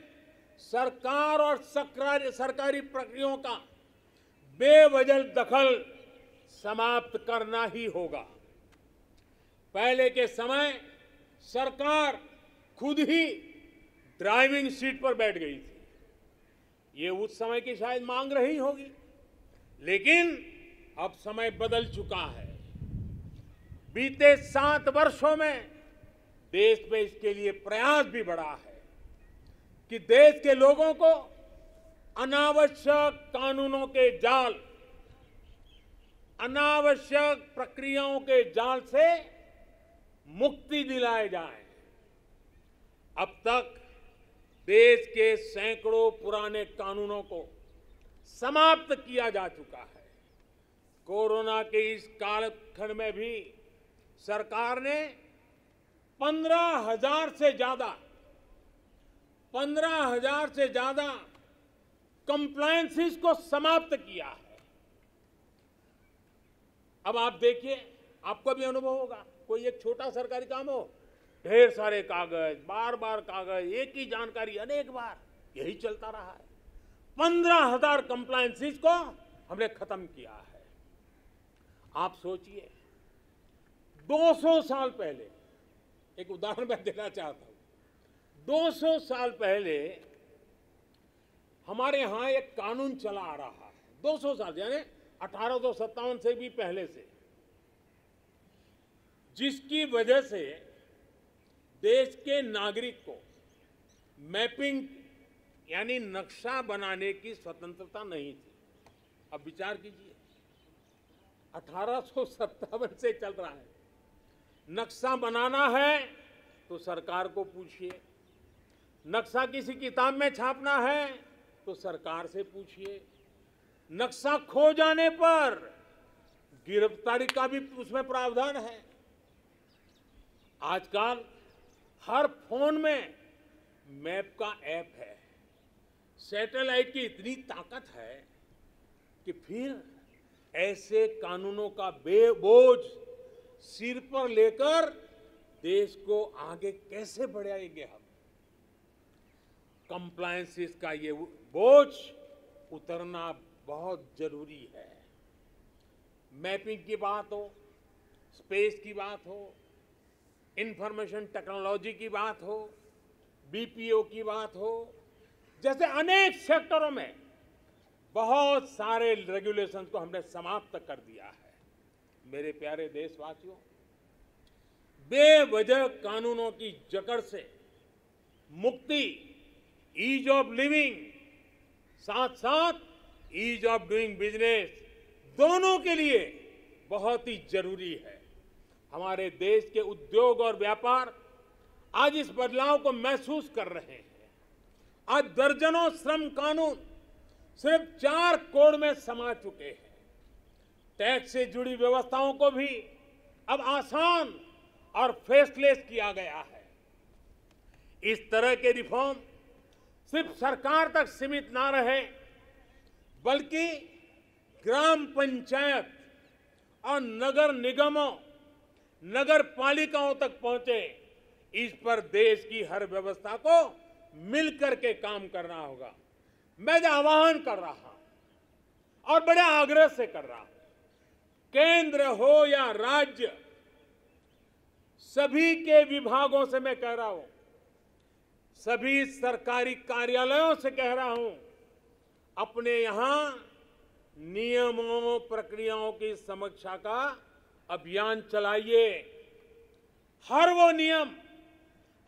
सरकार और सरकारी प्रक्रियाओं का बेवजह दखल समाप्त करना ही होगा। पहले के समय सरकार खुद ही ड्राइविंग सीट पर बैठ गई थी। ये उस समय की शायद मांग रही होगी, लेकिन अब समय बदल चुका है। बीते 7 वर्षों में देश में इसके लिए प्रयास भी बढ़ा है कि देश के लोगों को अनावश्यक कानूनों के जाल, अनावश्यक प्रक्रियाओं के जाल से मुक्ति दिलाए जाए। अब तक देश के सैकड़ों पुराने कानूनों को समाप्त किया जा चुका है। कोरोना के इस कालखंड में भी सरकार ने 15,000 से ज़्यादा कंप्लायंसेस को समाप्त किया है। अब आप देखिए, आपको भी अनुभव होगा, कोई एक छोटा सरकारी काम हो, ढेर सारे कागज, बार बार कागज, एक ही जानकारी अनेक बार, यही चलता रहा है। 15,000 कंप्लायंसेस को हमने खत्म किया है। आप सोचिए, 200 साल पहले, एक उदाहरण मैं देना चाहता हूं, 200 साल पहले हमारे यहाँ एक कानून चला आ रहा है। 200 साल यानी 1857 से भी पहले से, जिसकी वजह से देश के नागरिक को मैपिंग यानी नक्शा बनाने की स्वतंत्रता नहीं थी। अब विचार कीजिए, 1857 से चल रहा है। नक्शा बनाना है तो सरकार को पूछिए, नक्शा किसी किताब में छापना है तो सरकार से पूछिए, नक्शा खो जाने पर गिरफ्तारी का भी उसमें प्रावधान है। आजकल हर फोन में मैप का ऐप है। सैटेलाइट की इतनी ताकत है कि फिर ऐसे कानूनों का बोझ सिर पर लेकर देश को आगे कैसे बढ़ाएंगे हम? कंप्लायंसेस का ये बोझ उतरना बहुत जरूरी है। मैपिंग की बात हो, स्पेस की बात हो, इंफॉर्मेशन टेक्नोलॉजी की बात हो, बीपीओ की बात हो, जैसे अनेक सेक्टरों में बहुत सारे रेगुलेशंस को हमने समाप्त कर दिया है। मेरे प्यारे देशवासियों, बेवजह कानूनों की जकड़ से मुक्ति, ईज ऑफ लिविंग, साथ साथ ईज ऑफ डूइंग बिजनेस, दोनों के लिए बहुत ही जरूरी है। हमारे देश के उद्योग और व्यापार आज इस बदलाव को महसूस कर रहे हैं। आज दर्जनों श्रम कानून सिर्फ 4 कोड में समा चुके हैं। टैक्स से जुड़ी व्यवस्थाओं को भी अब आसान और फेसलेस किया गया है। इस तरह के रिफॉर्म सिर्फ सरकार तक सीमित ना रहे, बल्कि ग्राम पंचायत और नगर निगमों, नगर पालिकाओं तक पहुंचे। इस पर देश की हर व्यवस्था को मिलकर के काम करना होगा। मैं आह्वान कर रहा हूं और बड़े आग्रह से कर रहा हूं, केंद्र हो या राज्य, सभी के विभागों से मैं कह रहा हूं, सभी सरकारी कार्यालयों से कह रहा हूं, अपने यहां नियमों, प्रक्रियाओं की समीक्षा का अभियान चलाइए। हर वो नियम,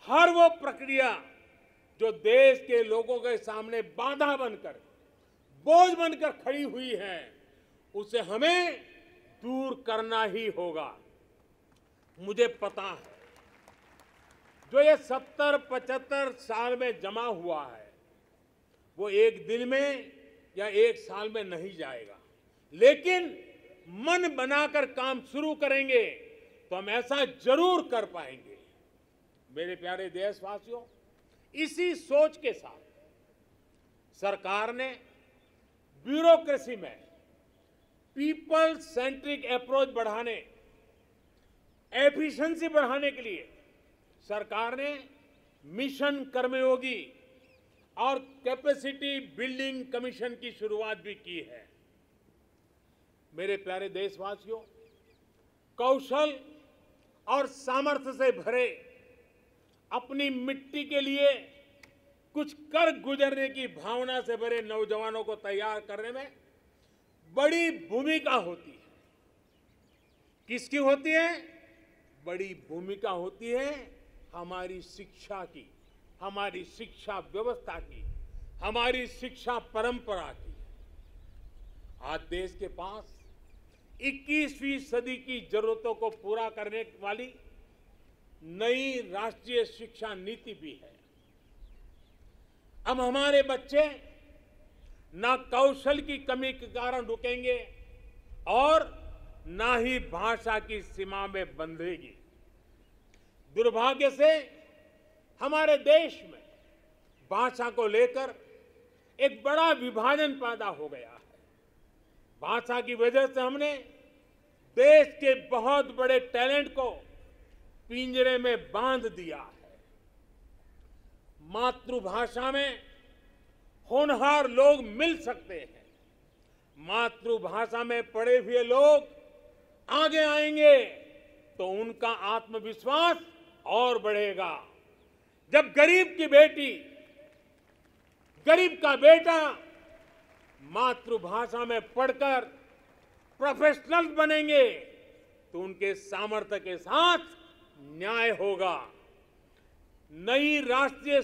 हर वो प्रक्रिया जो देश के लोगों के सामने बाधा बनकर, बोझ बनकर खड़ी हुई है, उसे हमें दूर करना ही होगा। मुझे पता है जो ये 70-75 साल में जमा हुआ है, वो एक दिन में या एक साल में नहीं जाएगा, लेकिन मन बनाकर काम शुरू करेंगे तो हम ऐसा जरूर कर पाएंगे। मेरे प्यारे देशवासियों, इसी सोच के साथ सरकार ने ब्यूरोक्रेसी में पीपल सेंट्रिक अप्रोच बढ़ाने, एफिशिएंसी बढ़ाने के लिए सरकार ने मिशन कर्मयोगी और कैपेसिटी बिल्डिंग कमीशन की शुरुआत भी की है। मेरे प्यारे देशवासियों, कौशल और सामर्थ्य से भरे, अपनी मिट्टी के लिए कुछ कर गुजरने की भावना से भरे नौजवानों को तैयार करने में बड़ी भूमिका होती है। किसकी होती है? बड़ी भूमिका होती है हमारी शिक्षा की, हमारी शिक्षा व्यवस्था की, हमारी शिक्षा परंपरा की। आज देश के पास 21वीं सदी की जरूरतों को पूरा करने वाली नई राष्ट्रीय शिक्षा नीति भी है। अब हमारे बच्चे ना कौशल की कमी के कारण रुकेंगे और ना ही भाषा की सीमा में बंधेगी। दुर्भाग्य से हमारे देश में भाषा को लेकर एक बड़ा विभाजन पैदा हो गया है। भाषा की वजह से हमने देश के बहुत बड़े टैलेंट को पिंजरे में बांध दिया है। मातृभाषा में होनहार लोग मिल सकते हैं, मातृभाषा में पढ़े हुए लोग आगे आएंगे तो उनका आत्मविश्वास और बढ़ेगा। जब गरीब की बेटी, गरीब का बेटा मातृभाषा में पढ़कर प्रोफेशनल बनेंगे तो उनके सामर्थ्य के साथ न्याय होगा। नई राष्ट्रीय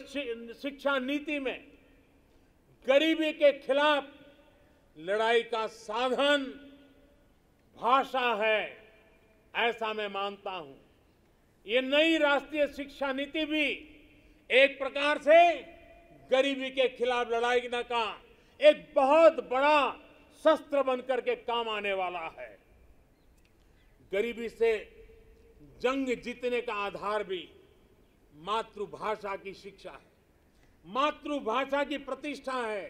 शिक्षा नीति में गरीबी के खिलाफ लड़ाई का साधन भाषा है, ऐसा मैं मानता हूं। ये नई राष्ट्रीय शिक्षा नीति भी एक प्रकार से गरीबी के खिलाफ लड़ाई का एक बहुत बड़ा शस्त्र बनकर के काम आने वाला है। गरीबी से जंग जीतने का आधार भी मातृभाषा की शिक्षा है, मातृभाषा की प्रतिष्ठा है,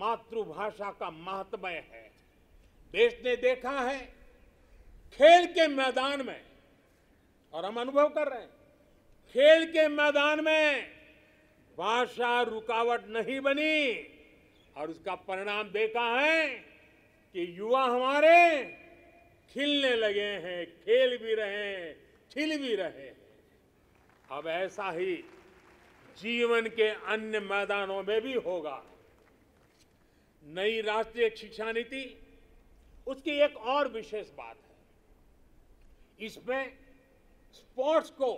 मातृभाषा का महात्म्य है। देश ने देखा है खेल के मैदान में, और हम अनुभव कर रहे हैं, खेल के मैदान में भाषा रुकावट नहीं बनी, और उसका परिणाम देखा है कि युवा हमारे खिलने लगे हैं, खेल भी रहे, खिल भी रहे। अब ऐसा ही जीवन के अन्य मैदानों में भी होगा। नई राष्ट्रीय शिक्षा नीति उसकी एक और विशेष बात है, इसमें स्पोर्ट्स को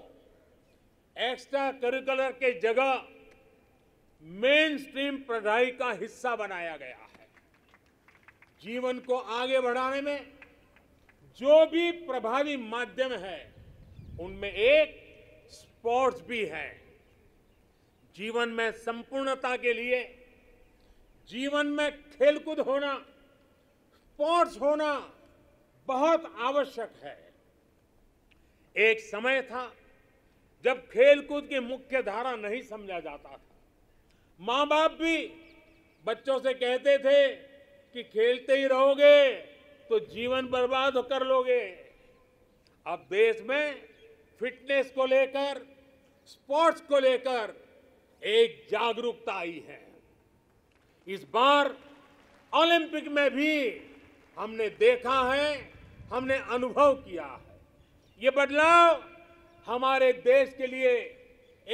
एक्स्ट्रा करिकुलर के जगह मेन स्ट्रीम पढ़ाई का हिस्सा बनाया गया है। जीवन को आगे बढ़ाने में जो भी प्रभावी माध्यम है उनमें एक स्पोर्ट्स भी है। जीवन में संपूर्णता के लिए जीवन में खेलकूद होना, स्पोर्ट्स होना बहुत आवश्यक है। एक समय था जब खेलकूद की मुख्य धारा नहीं समझा जाता था। माँ बाप भी बच्चों से कहते थे कि खेलते ही रहोगे तो जीवन बर्बाद कर लोगे। अब देश में फिटनेस को लेकर, स्पोर्ट्स को लेकर एक जागरूकता आई है। इस बार ओलंपिक में भी हमने देखा है, हमने अनुभव किया है। ये बदलाव हमारे देश के लिए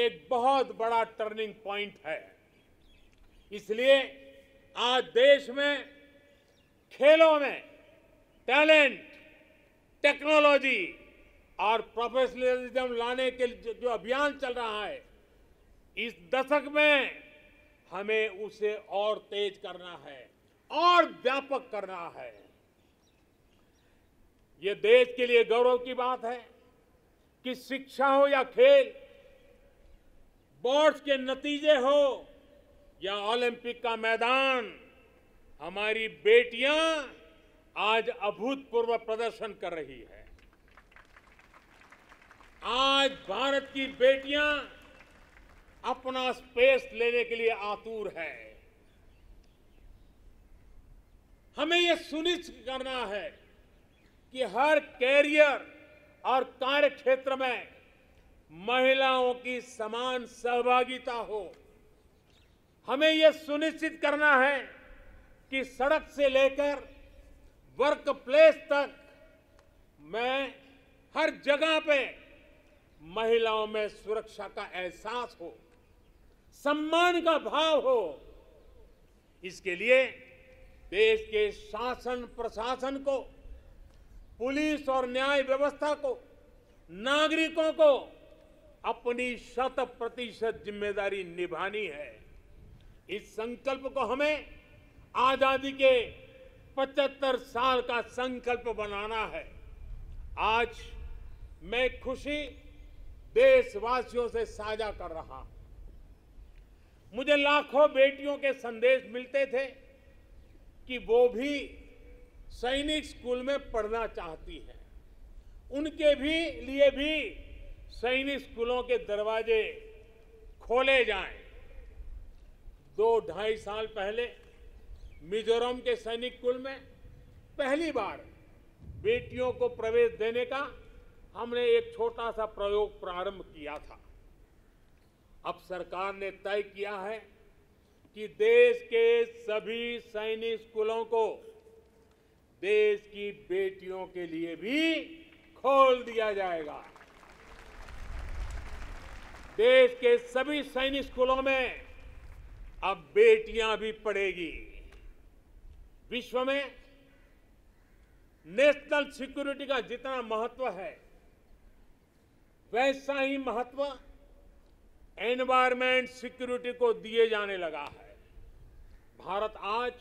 एक बहुत बड़ा टर्निंग पॉइंट है। इसलिए आज देश में खेलों में टैलेंट, टेक्नोलॉजी और प्रोफेशनलिज्म लाने के जो अभियान चल रहा है, इस दशक में हमें उसे और तेज करना है और व्यापक करना है। ये देश के लिए गौरव की बात है कि शिक्षा हो या खेल, बोर्ड्स के नतीजे हो या ओलंपिक का मैदान, हमारी बेटियां आज अभूतपूर्व प्रदर्शन कर रही है। आज भारत की बेटियां अपना स्पेस लेने के लिए आतुर है। हमें यह सुनिश्चित करना है कि हर कैरियर और कार्य क्षेत्र में महिलाओं की समान सहभागिता हो। हमें यह सुनिश्चित करना है कि सड़क से लेकर वर्क प्लेस तक में हर जगह पे महिलाओं में सुरक्षा का एहसास हो, सम्मान का भाव हो। इसके लिए देश के शासन प्रशासन को, पुलिस और न्याय व्यवस्था को, नागरिकों को अपनी 100% जिम्मेदारी निभानी है। इस संकल्प को हमें आजादी के 75 साल का संकल्प बनाना है। आज मैं खुशी देशवासियों से साझा कर रहा हूं। मुझे लाखों बेटियों के संदेश मिलते थे कि वो भी सैनिक स्कूल में पढ़ना चाहती हैं। उनके भी लिए भी सैनिक स्कूलों के दरवाजे खोले जाएं। 2-2.5 साल पहले मिजोरम के सैनिक स्कूल में पहली बार बेटियों को प्रवेश देने का हमने एक छोटा सा प्रयोग प्रारंभ किया था। अब सरकार ने तय किया है कि देश के सभी सैनिक स्कूलों को देश की बेटियों के लिए भी खोल दिया जाएगा। देश के सभी सैनिक स्कूलों में अब बेटियां भी पढ़ेगी। विश्व में नेशनल सिक्योरिटी का जितना महत्व है, वैसा ही महत्व एनवायरमेंट सिक्योरिटी को दिए जाने लगा है। भारत आज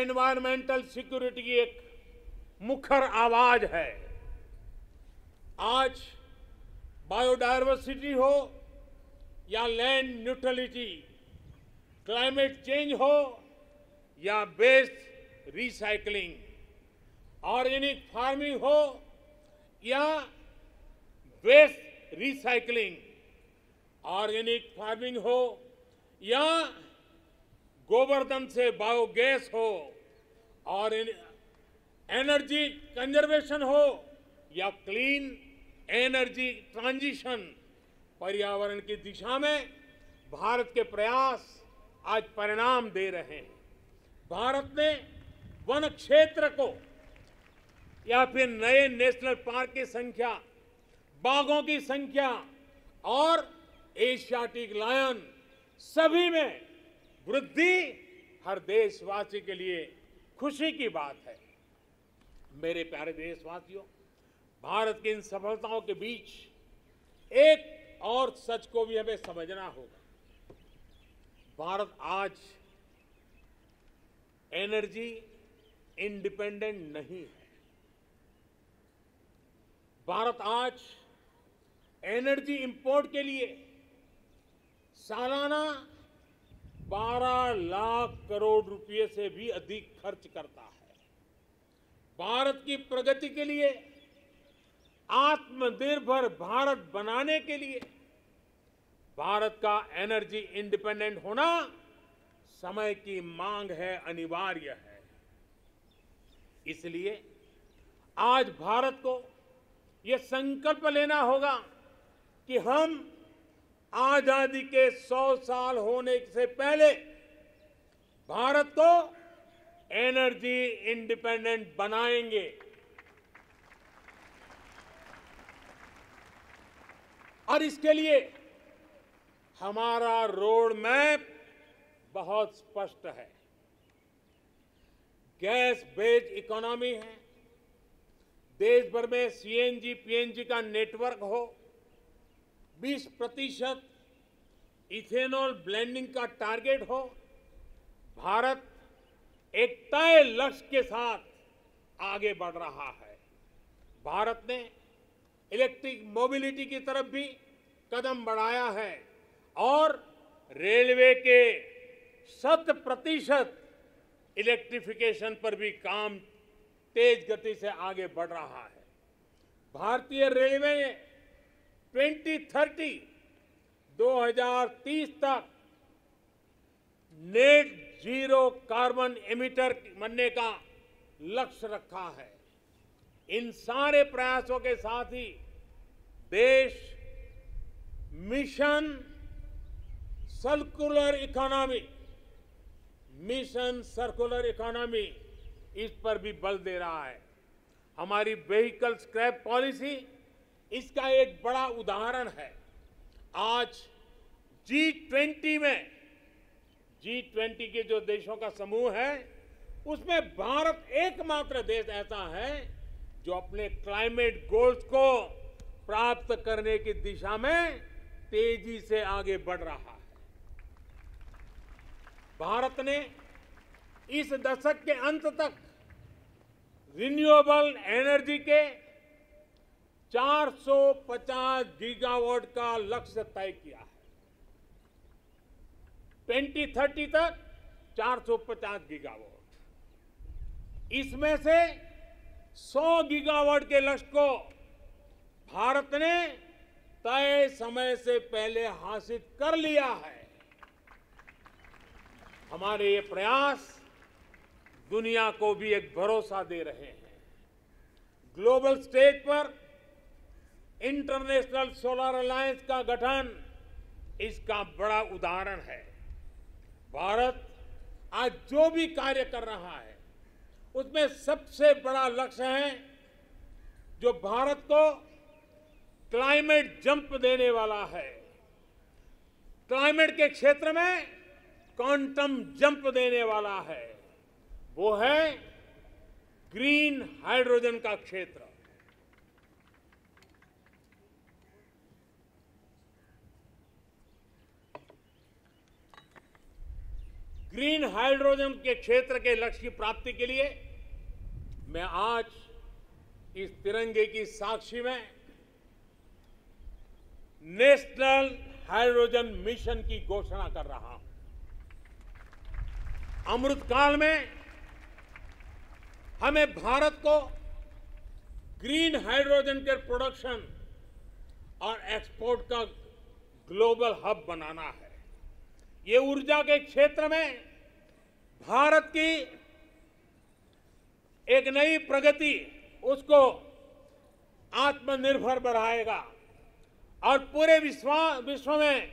एनवायरमेंटल सिक्योरिटी की एक मुखर आवाज है। आज बायोडायवर्सिटी हो या लैंड न्यूट्रलिटी, क्लाइमेट चेंज हो या बेस्ट रिसाइकलिंग, ऑर्गेनिक फार्मिंग हो या वेस्ट रिसाइकलिंग, ऑर्गेनिक फार्मिंग हो या गोबरधन से बायोगैस हो, और एनर्जी कंजर्वेशन हो या क्लीन एनर्जी ट्रांजिशन, पर्यावरण की दिशा में भारत के प्रयास आज परिणाम दे रहे हैं। भारत ने वन क्षेत्र को या फिर नए नेशनल पार्क की संख्या, बाघों की संख्या और एशियाटिक लायन सभी में वृद्धि हर देशवासी के लिए खुशी की बात है। मेरे प्यारे देशवासियों, भारत की इन सफलताओं के बीच एक और सच को भी हमें समझना होगा। भारत आज एनर्जी इंडिपेंडेंट नहीं है। भारत आज एनर्जी इंपोर्ट के लिए सालाना 12 लाख करोड़ रुपए से भी अधिक खर्च करता है। भारत की प्रगति के लिए, आत्मनिर्भर भारत बनाने के लिए भारत का एनर्जी इंडिपेंडेंट होना समय की मांग है, अनिवार्य है। इसलिए आज भारत को ये संकल्प लेना होगा कि हम आजादी के 100 साल होने से पहले भारत को एनर्जी इंडिपेंडेंट बनाएंगे। और इसके लिए हमारा रोड मैप बहुत स्पष्ट है। गैस बेस्ड इकोनॉमी है, देश भर में सीएनजी पीएनजी का नेटवर्क हो, 20% इथेनॉल ब्लेंडिंग का टारगेट हो। भारत एक तय लक्ष्य के साथ आगे बढ़ रहा है। भारत ने इलेक्ट्रिक मोबिलिटी की तरफ भी कदम बढ़ाया है और रेलवे के 100% इलेक्ट्रिफिकेशन पर भी काम तेज गति से आगे बढ़ रहा है। भारतीय रेलवे ने 2030 तक नेट जीरो कार्बन एमिटर बनने का लक्ष्य रखा है। इन सारे प्रयासों के साथ ही देश mission circular economy, mission circular economy, इस पर भी बल दे रहा है। हमारी व्हीकल स्क्रैप पॉलिसी इसका एक बड़ा उदाहरण है। आज G20 में, G20 के जो देशों का समूह है, उसमें भारत एकमात्र देश ऐसा है जो अपने क्लाइमेट गोल्स को प्राप्त करने की दिशा में तेजी से आगे बढ़ रहा है। भारत ने इस दशक के अंत तक रिन्यूएबल एनर्जी के 450 गीगावाट का लक्ष्य तय किया है। 2030 तक 450 गीगावाट, इसमें से 100 गीगावाट के लक्ष्य को भारत ने तय समय से पहले हासिल कर लिया है। हमारे ये प्रयास दुनिया को भी एक भरोसा दे रहे हैं। ग्लोबल स्टेज पर इंटरनेशनल सोलर अलायंस का गठन इसका बड़ा उदाहरण है। भारत आज जो भी कार्य कर रहा है उसमें सबसे बड़ा लक्ष्य है जो भारत को क्लाइमेट जंप देने वाला है, क्लाइमेट के क्षेत्र में क्वांटम जंप देने वाला है, वो है ग्रीन हाइड्रोजन का क्षेत्र। ग्रीन हाइड्रोजन के क्षेत्र के लक्ष्य की प्राप्ति के लिए मैं आज इस तिरंगे की साक्षी में नेशनल हाइड्रोजन मिशन की घोषणा कर रहा हूं। अमृतकाल में हमें भारत को ग्रीन हाइड्रोजन के प्रोडक्शन और एक्सपोर्ट का ग्लोबल हब बनाना है। ये ऊर्जा के क्षेत्र में भारत की एक नई प्रगति उसको आत्मनिर्भर बढ़ाएगा और पूरे विश्व में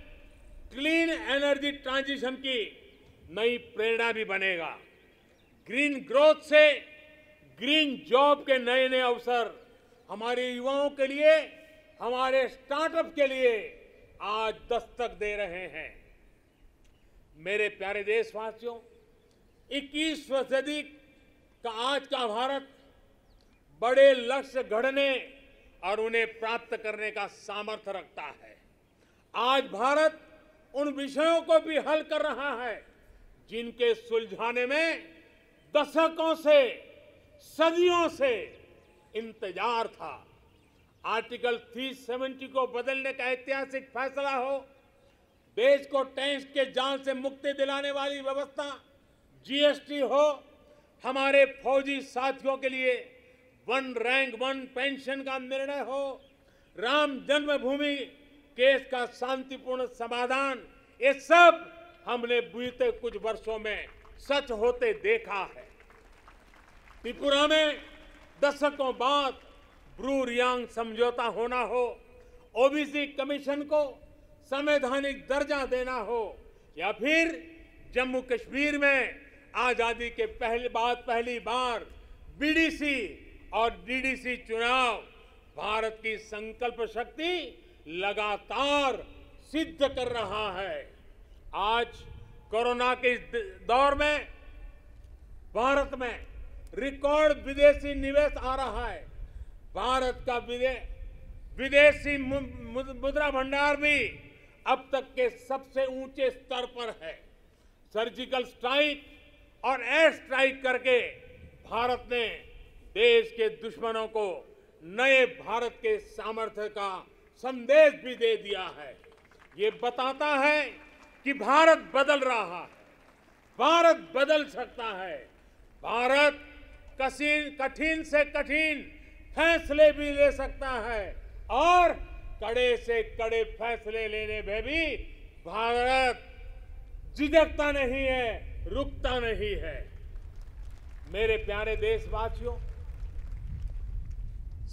क्लीन एनर्जी ट्रांजिशन की नई प्रेरणा भी बनेगा। ग्रीन ग्रोथ से ग्रीन जॉब के नए नए अवसर हमारे युवाओं के लिए, हमारे स्टार्टअप के लिए, आज दस्तक दे रहे हैं। मेरे प्यारे देशवासियों, 21वीं सदी का आज का भारत बड़े लक्ष्य गढ़ने और उन्हें प्राप्त करने का सामर्थ्य रखता है। आज भारत उन विषयों को भी हल कर रहा है जिनके सुलझाने में दशकों से, सदियों से इंतजार था। आर्टिकल 370 को बदलने का ऐतिहासिक फैसला हो, देश को टैक्स के जाल से मुक्ति दिलाने वाली व्यवस्था जीएसटी हो, हमारे फौजी साथियों के लिए 1 रैंक 1 पेंशन का निर्णय हो, राम जन्मभूमि केस का शांतिपूर्ण समाधान, ये सब हमने बीते कुछ वर्षों में सच होते देखा है। त्रिपुरा में दशकों बाद ब्रू रियांग समझौता होना हो, ओबीसी कमीशन को संवैधानिक दर्जा देना हो, या फिर जम्मू कश्मीर में आजादी के पहली बार बीडीसी और डीडीसी चुनाव, भारत की संकल्प शक्ति लगातार सिद्ध कर रहा है। आज कोरोना के इस दौर में भारत में रिकॉर्ड विदेशी निवेश आ रहा है। भारत का विदेशी मुद्रा भंडार भी अब तक के सबसे ऊंचे स्तर पर है। सर्जिकल स्ट्राइक और एयर स्ट्राइक करके भारत ने देश के दुश्मनों को नए भारत के सामर्थ्य का संदेश भी दे दिया है। ये बताता है कि भारत बदल रहा है, भारत बदल सकता है, भारत कठिन से कठिन फैसले भी ले सकता है और कड़े से कड़े फैसले लेने में भी भारत झिझकता नहीं है, रुकता नहीं है। मेरे प्यारे देशवासियों,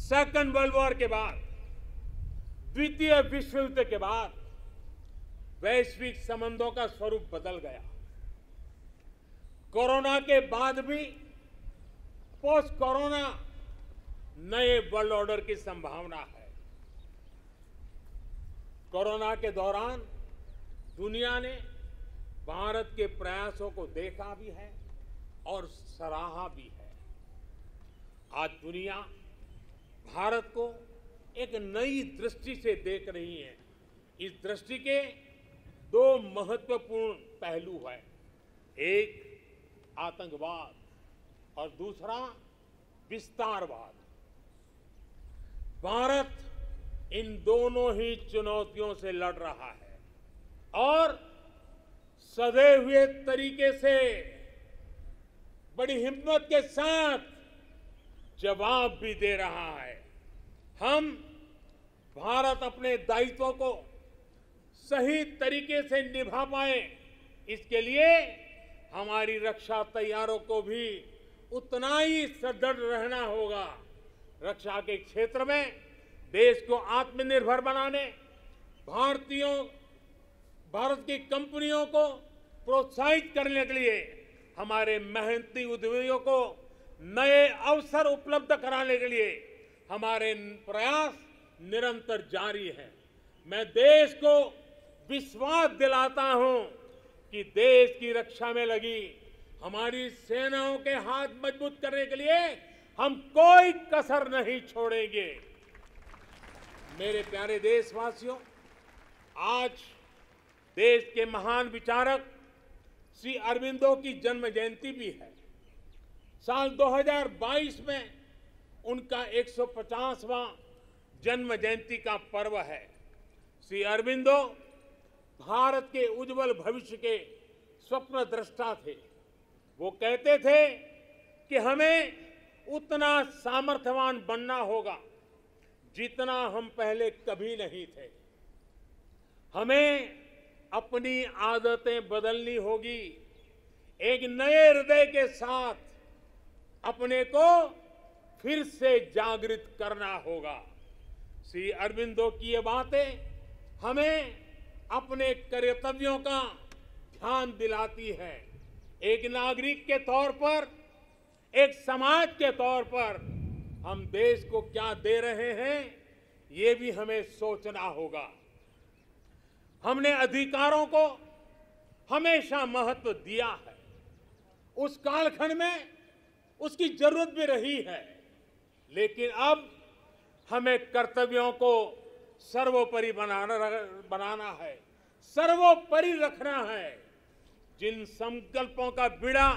सेकंड वर्ल्ड वॉर के बाद, द्वितीय विश्व युद्ध के बाद वैश्विक संबंधों का स्वरूप बदल गया। कोरोना के बाद भी पोस्ट कोरोना नए वर्ल्ड ऑर्डर की संभावना है। कोरोना के दौरान दुनिया ने भारत के प्रयासों को देखा भी है और सराहा भी है। आज दुनिया भारत को एक नई दृष्टि से देख रही है। इस दृष्टि के 2 महत्वपूर्ण पहलू हैं, एक आतंकवाद और दूसरा विस्तारवाद। भारत इन दोनों ही चुनौतियों से लड़ रहा है और सधे हुए तरीके से, बड़ी हिम्मत के साथ जवाब भी दे रहा है। हम भारत अपने दायित्वों को सही तरीके से निभा पाए, इसके लिए हमारी रक्षा तैयारियों को भी उतना ही सदृढ़ रहना होगा। रक्षा के क्षेत्र में देश को आत्मनिर्भर बनाने, भारत की कंपनियों को प्रोत्साहित करने के लिए, हमारे मेहनती उद्यमियों को नए अवसर उपलब्ध कराने के लिए हमारे प्रयास निरंतर जारी हैं। मैं देश को विश्वास दिलाता हूं कि देश की रक्षा में लगी हमारी सेनाओं के हाथ मजबूत करने के लिए हम कोई कसर नहीं छोड़ेंगे। मेरे प्यारे देशवासियों, आज देश के महान विचारक श्री अरविंदो की जन्म जयंती भी है। साल 2022 में उनका 150वां जन्म जयंती का पर्व है। श्री अरविंदो भारत के उज्जवल भविष्य के स्वप्न दृष्टा थे। वो कहते थे कि हमें उतना सामर्थ्यवान बनना होगा जितना हम पहले कभी नहीं थे। हमें अपनी आदतें बदलनी होगी, एक नए हृदय के साथ अपने को फिर से जागृत करना होगा। श्री अरविंदो की ये बातें हमें अपने कर्तव्यों का ध्यान दिलाती हैं। एक नागरिक के तौर पर, एक समाज के तौर पर हम देश को क्या दे रहे हैं, ये भी हमें सोचना होगा। हमने अधिकारों को हमेशा महत्व दिया है। उस कालखंड में उसकी जरूरत भी रही है, लेकिन अब हमें कर्तव्यों को सर्वोपरि बनाना है, सर्वोपरि रखना है। जिन संकल्पों का बीड़ा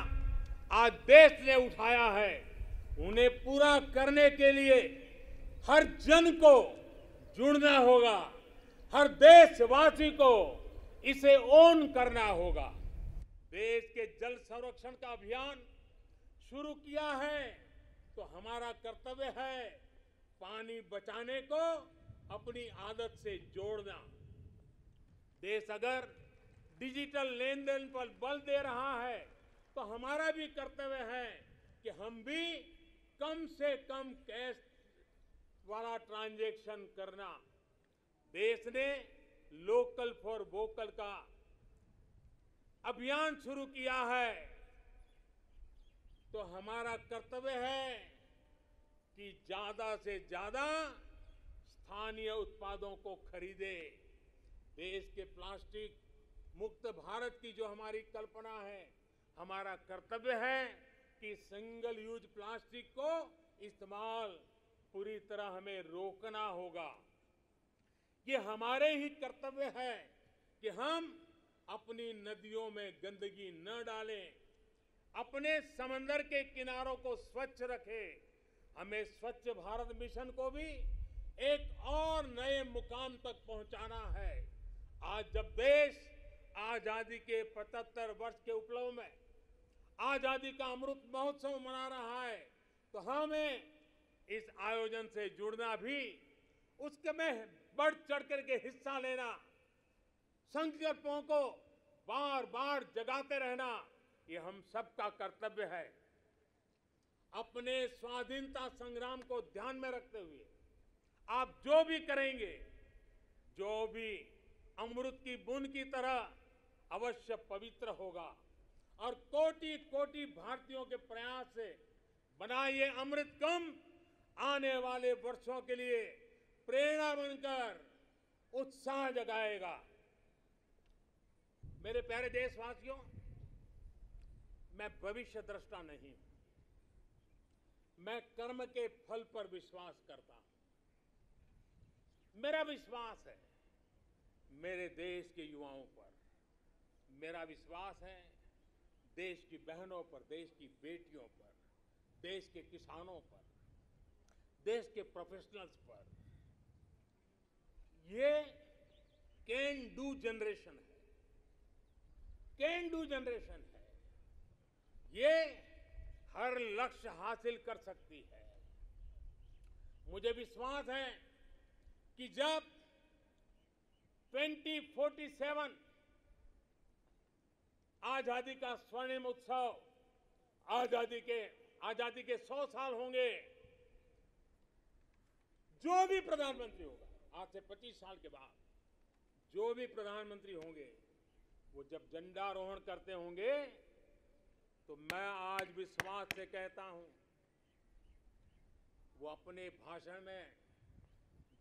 आज देश ने उठाया है, उन्हें पूरा करने के लिए हर जन को जुड़ना होगा, हर देशवासी को इसे ओन करना होगा। देश के जल संरक्षण का अभियान शुरू किया है, तो हमारा कर्तव्य है पानी बचाने को अपनी आदत से जोड़ना। देश अगर डिजिटल लेन देन पर बल दे रहा है, तो हमारा भी कर्तव्य है कि हम भी कम से कम कैश वाला ट्रांजैक्शन करना। देश ने लोकल फॉर वोकल का अभियान शुरू किया है, तो हमारा कर्तव्य है कि ज्यादा से ज्यादा स्थानीय उत्पादों को खरीदे। देश के प्लास्टिक मुक्त भारत की जो हमारी कल्पना है, हमारा कर्तव्य है कि सिंगल यूज प्लास्टिक को इस्तेमाल पूरी तरह हमें रोकना होगा। ये हमारे ही कर्तव्य है कि हम अपनी नदियों में गंदगी न डालें, अपने समंदर के किनारों को स्वच्छ रखें। हमें स्वच्छ भारत मिशन को भी एक और नए मुकाम तक पहुंचाना है। आज जब देश आजादी के 75 वर्ष के उपलक्ष्य में आजादी का अमृत महोत्सव मना रहा है, तो हमें इस आयोजन से जुड़ना भी, उसके में बढ़ चढ़ करके हिस्सा लेना, संकल्पों को बार बार जगाते रहना, ये हम सबका कर्तव्य है। अपने स्वाधीनता संग्राम को ध्यान में रखते हुए आप जो भी करेंगे, जो भी अमृत की बूंद की तरह अवश्य पवित्र होगा। और कोटि कोटि भारतीयों के प्रयास से बना ये अमृत कुंभ आने वाले वर्षों के लिए प्रेरणा बनकर उत्साह जगाएगा। मेरे प्यारे देशवासियों, मैं भविष्य दृष्टा नहीं हूं, मैं कर्म के फल पर विश्वास करता हूं। मेरा विश्वास है मेरे देश के युवाओं पर, मेरा विश्वास है देश की बहनों पर, देश की बेटियों पर, देश के किसानों पर, देश के प्रोफेशनल्स पर। ये कैन डू जनरेशन है, कैन डू जनरेशन है। ये हर लक्ष्य हासिल कर सकती है। मुझे विश्वास है कि जब 2047 आजादी का स्वर्णिम उत्सव, आजादी के 100 साल होंगे, जो भी प्रधानमंत्री होगा, आज से 25 साल के बाद जो भी प्रधानमंत्री होंगे, वो जब झंडारोहण करते होंगे, तो मैं आज विश्वास से कहता हूं, वो अपने भाषण में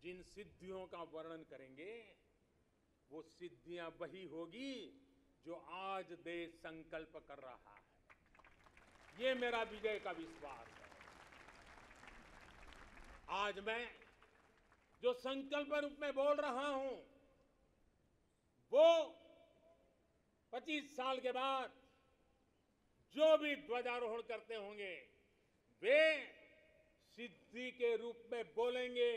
जिन सिद्धियों का वर्णन करेंगे, वो सिद्धियां वही होगी जो आज देश संकल्प कर रहा है। ये मेरा विजय का विश्वास है। आज मैं जो संकल्प रूप में बोल रहा हूं, वो 25 साल के बाद जो भी ध्वजारोहण करते होंगे, वे सिद्धि के रूप में बोलेंगे।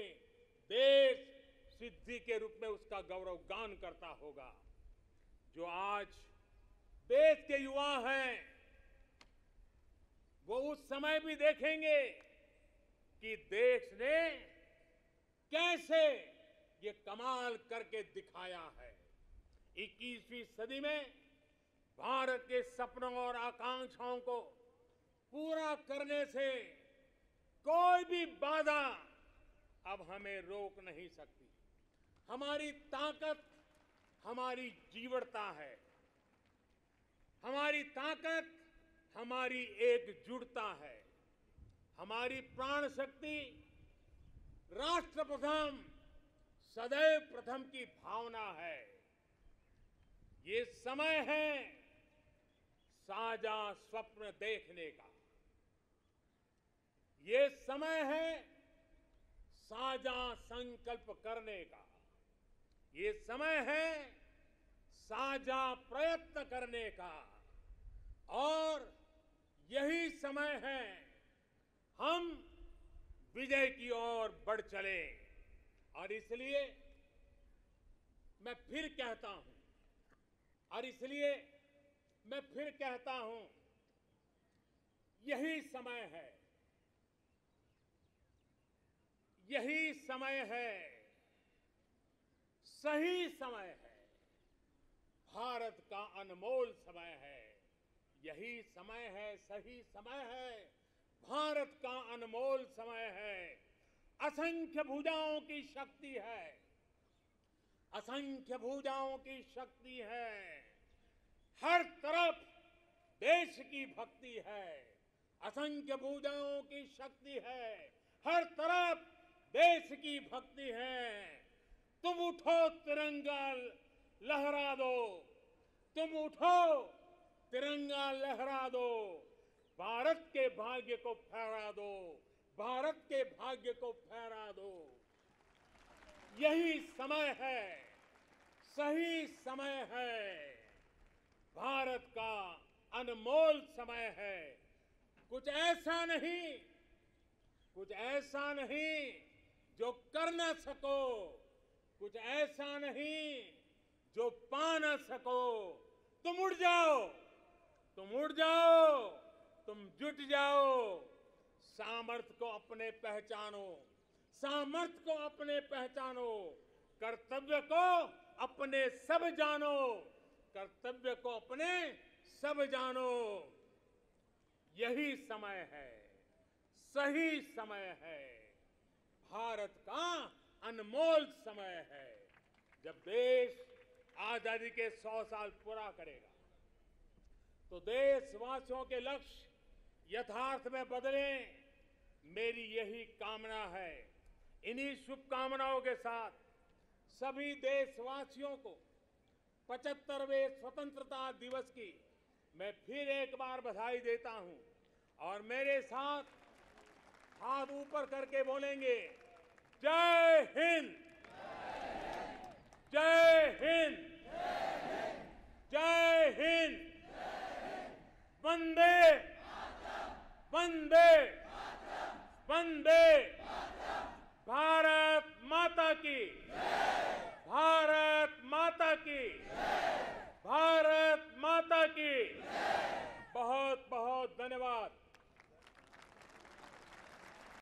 देश सिद्धि के रूप में उसका गौरव गान करता होगा। जो आज देश के युवा हैं, वो उस समय भी देखेंगे कि देश ने कैसे ये कमाल करके दिखाया है। 21वीं सदी में भारत के सपनों और आकांक्षाओं को पूरा करने से कोई भी बाधा अब हमें रोक नहीं सकती। हमारी ताकत हमारी जीवटता है, हमारी ताकत हमारी एकजुटता है, हमारी प्राण शक्ति राष्ट्र प्रथम, सदैव प्रथम की भावना है। ये समय है साझा स्वप्न देखने का, ये समय है साझा संकल्प करने का, ये समय है साझा प्रयत्न करने का, और यही समय है हम विजय की ओर बढ़ चले। और इसलिए मैं फिर कहता हूं यही समय है सही समय है, भारत का अनमोल समय है। यही समय है, सही समय है, भारत का अनमोल समय है। असंख्य भुजाओं की शक्ति है, असंख्य भुजाओं की शक्ति है, हर तरफ देश की भक्ति है। असंख्य भुजाओं की शक्ति है, हर तरफ देश की भक्ति है। तुम उठो तिरंगा लहरा दो, तुम उठो तिरंगा लहरा दो, भारत के भाग्य को फहरा दो, भारत के भाग्य को फहरा दो। यही समय है, सही समय है, भारत का अनमोल समय है। कुछ ऐसा नहीं जो कर ना सको, कुछ ऐसा नहीं जो पा ना सको। तुम उड़ जाओ, तुम जुट जाओ, सामर्थ को अपने पहचानो, कर्तव्य को अपने सब जानो। यही समय है, सही समय है, भारत का अनमोल समय है। जब देश आजादी के 100 साल पूरा करेगा तो देशवासियों के लक्ष्य यथार्थ में बदले, मेरी यही कामना है। इन्हीं शुभकामनाओं के साथ सभी देशवासियों को 75वें स्वतंत्रता दिवस की मैं फिर एक बार बधाई देता हूं, और मेरे साथ हाथ ऊपर करके बोलेंगे, जय हिंद, जय हिंद, जय हिंद, वंदे वंदे वंदे भारत माता की, भारत माता की, भारत माता की। बहुत बहुत धन्यवाद।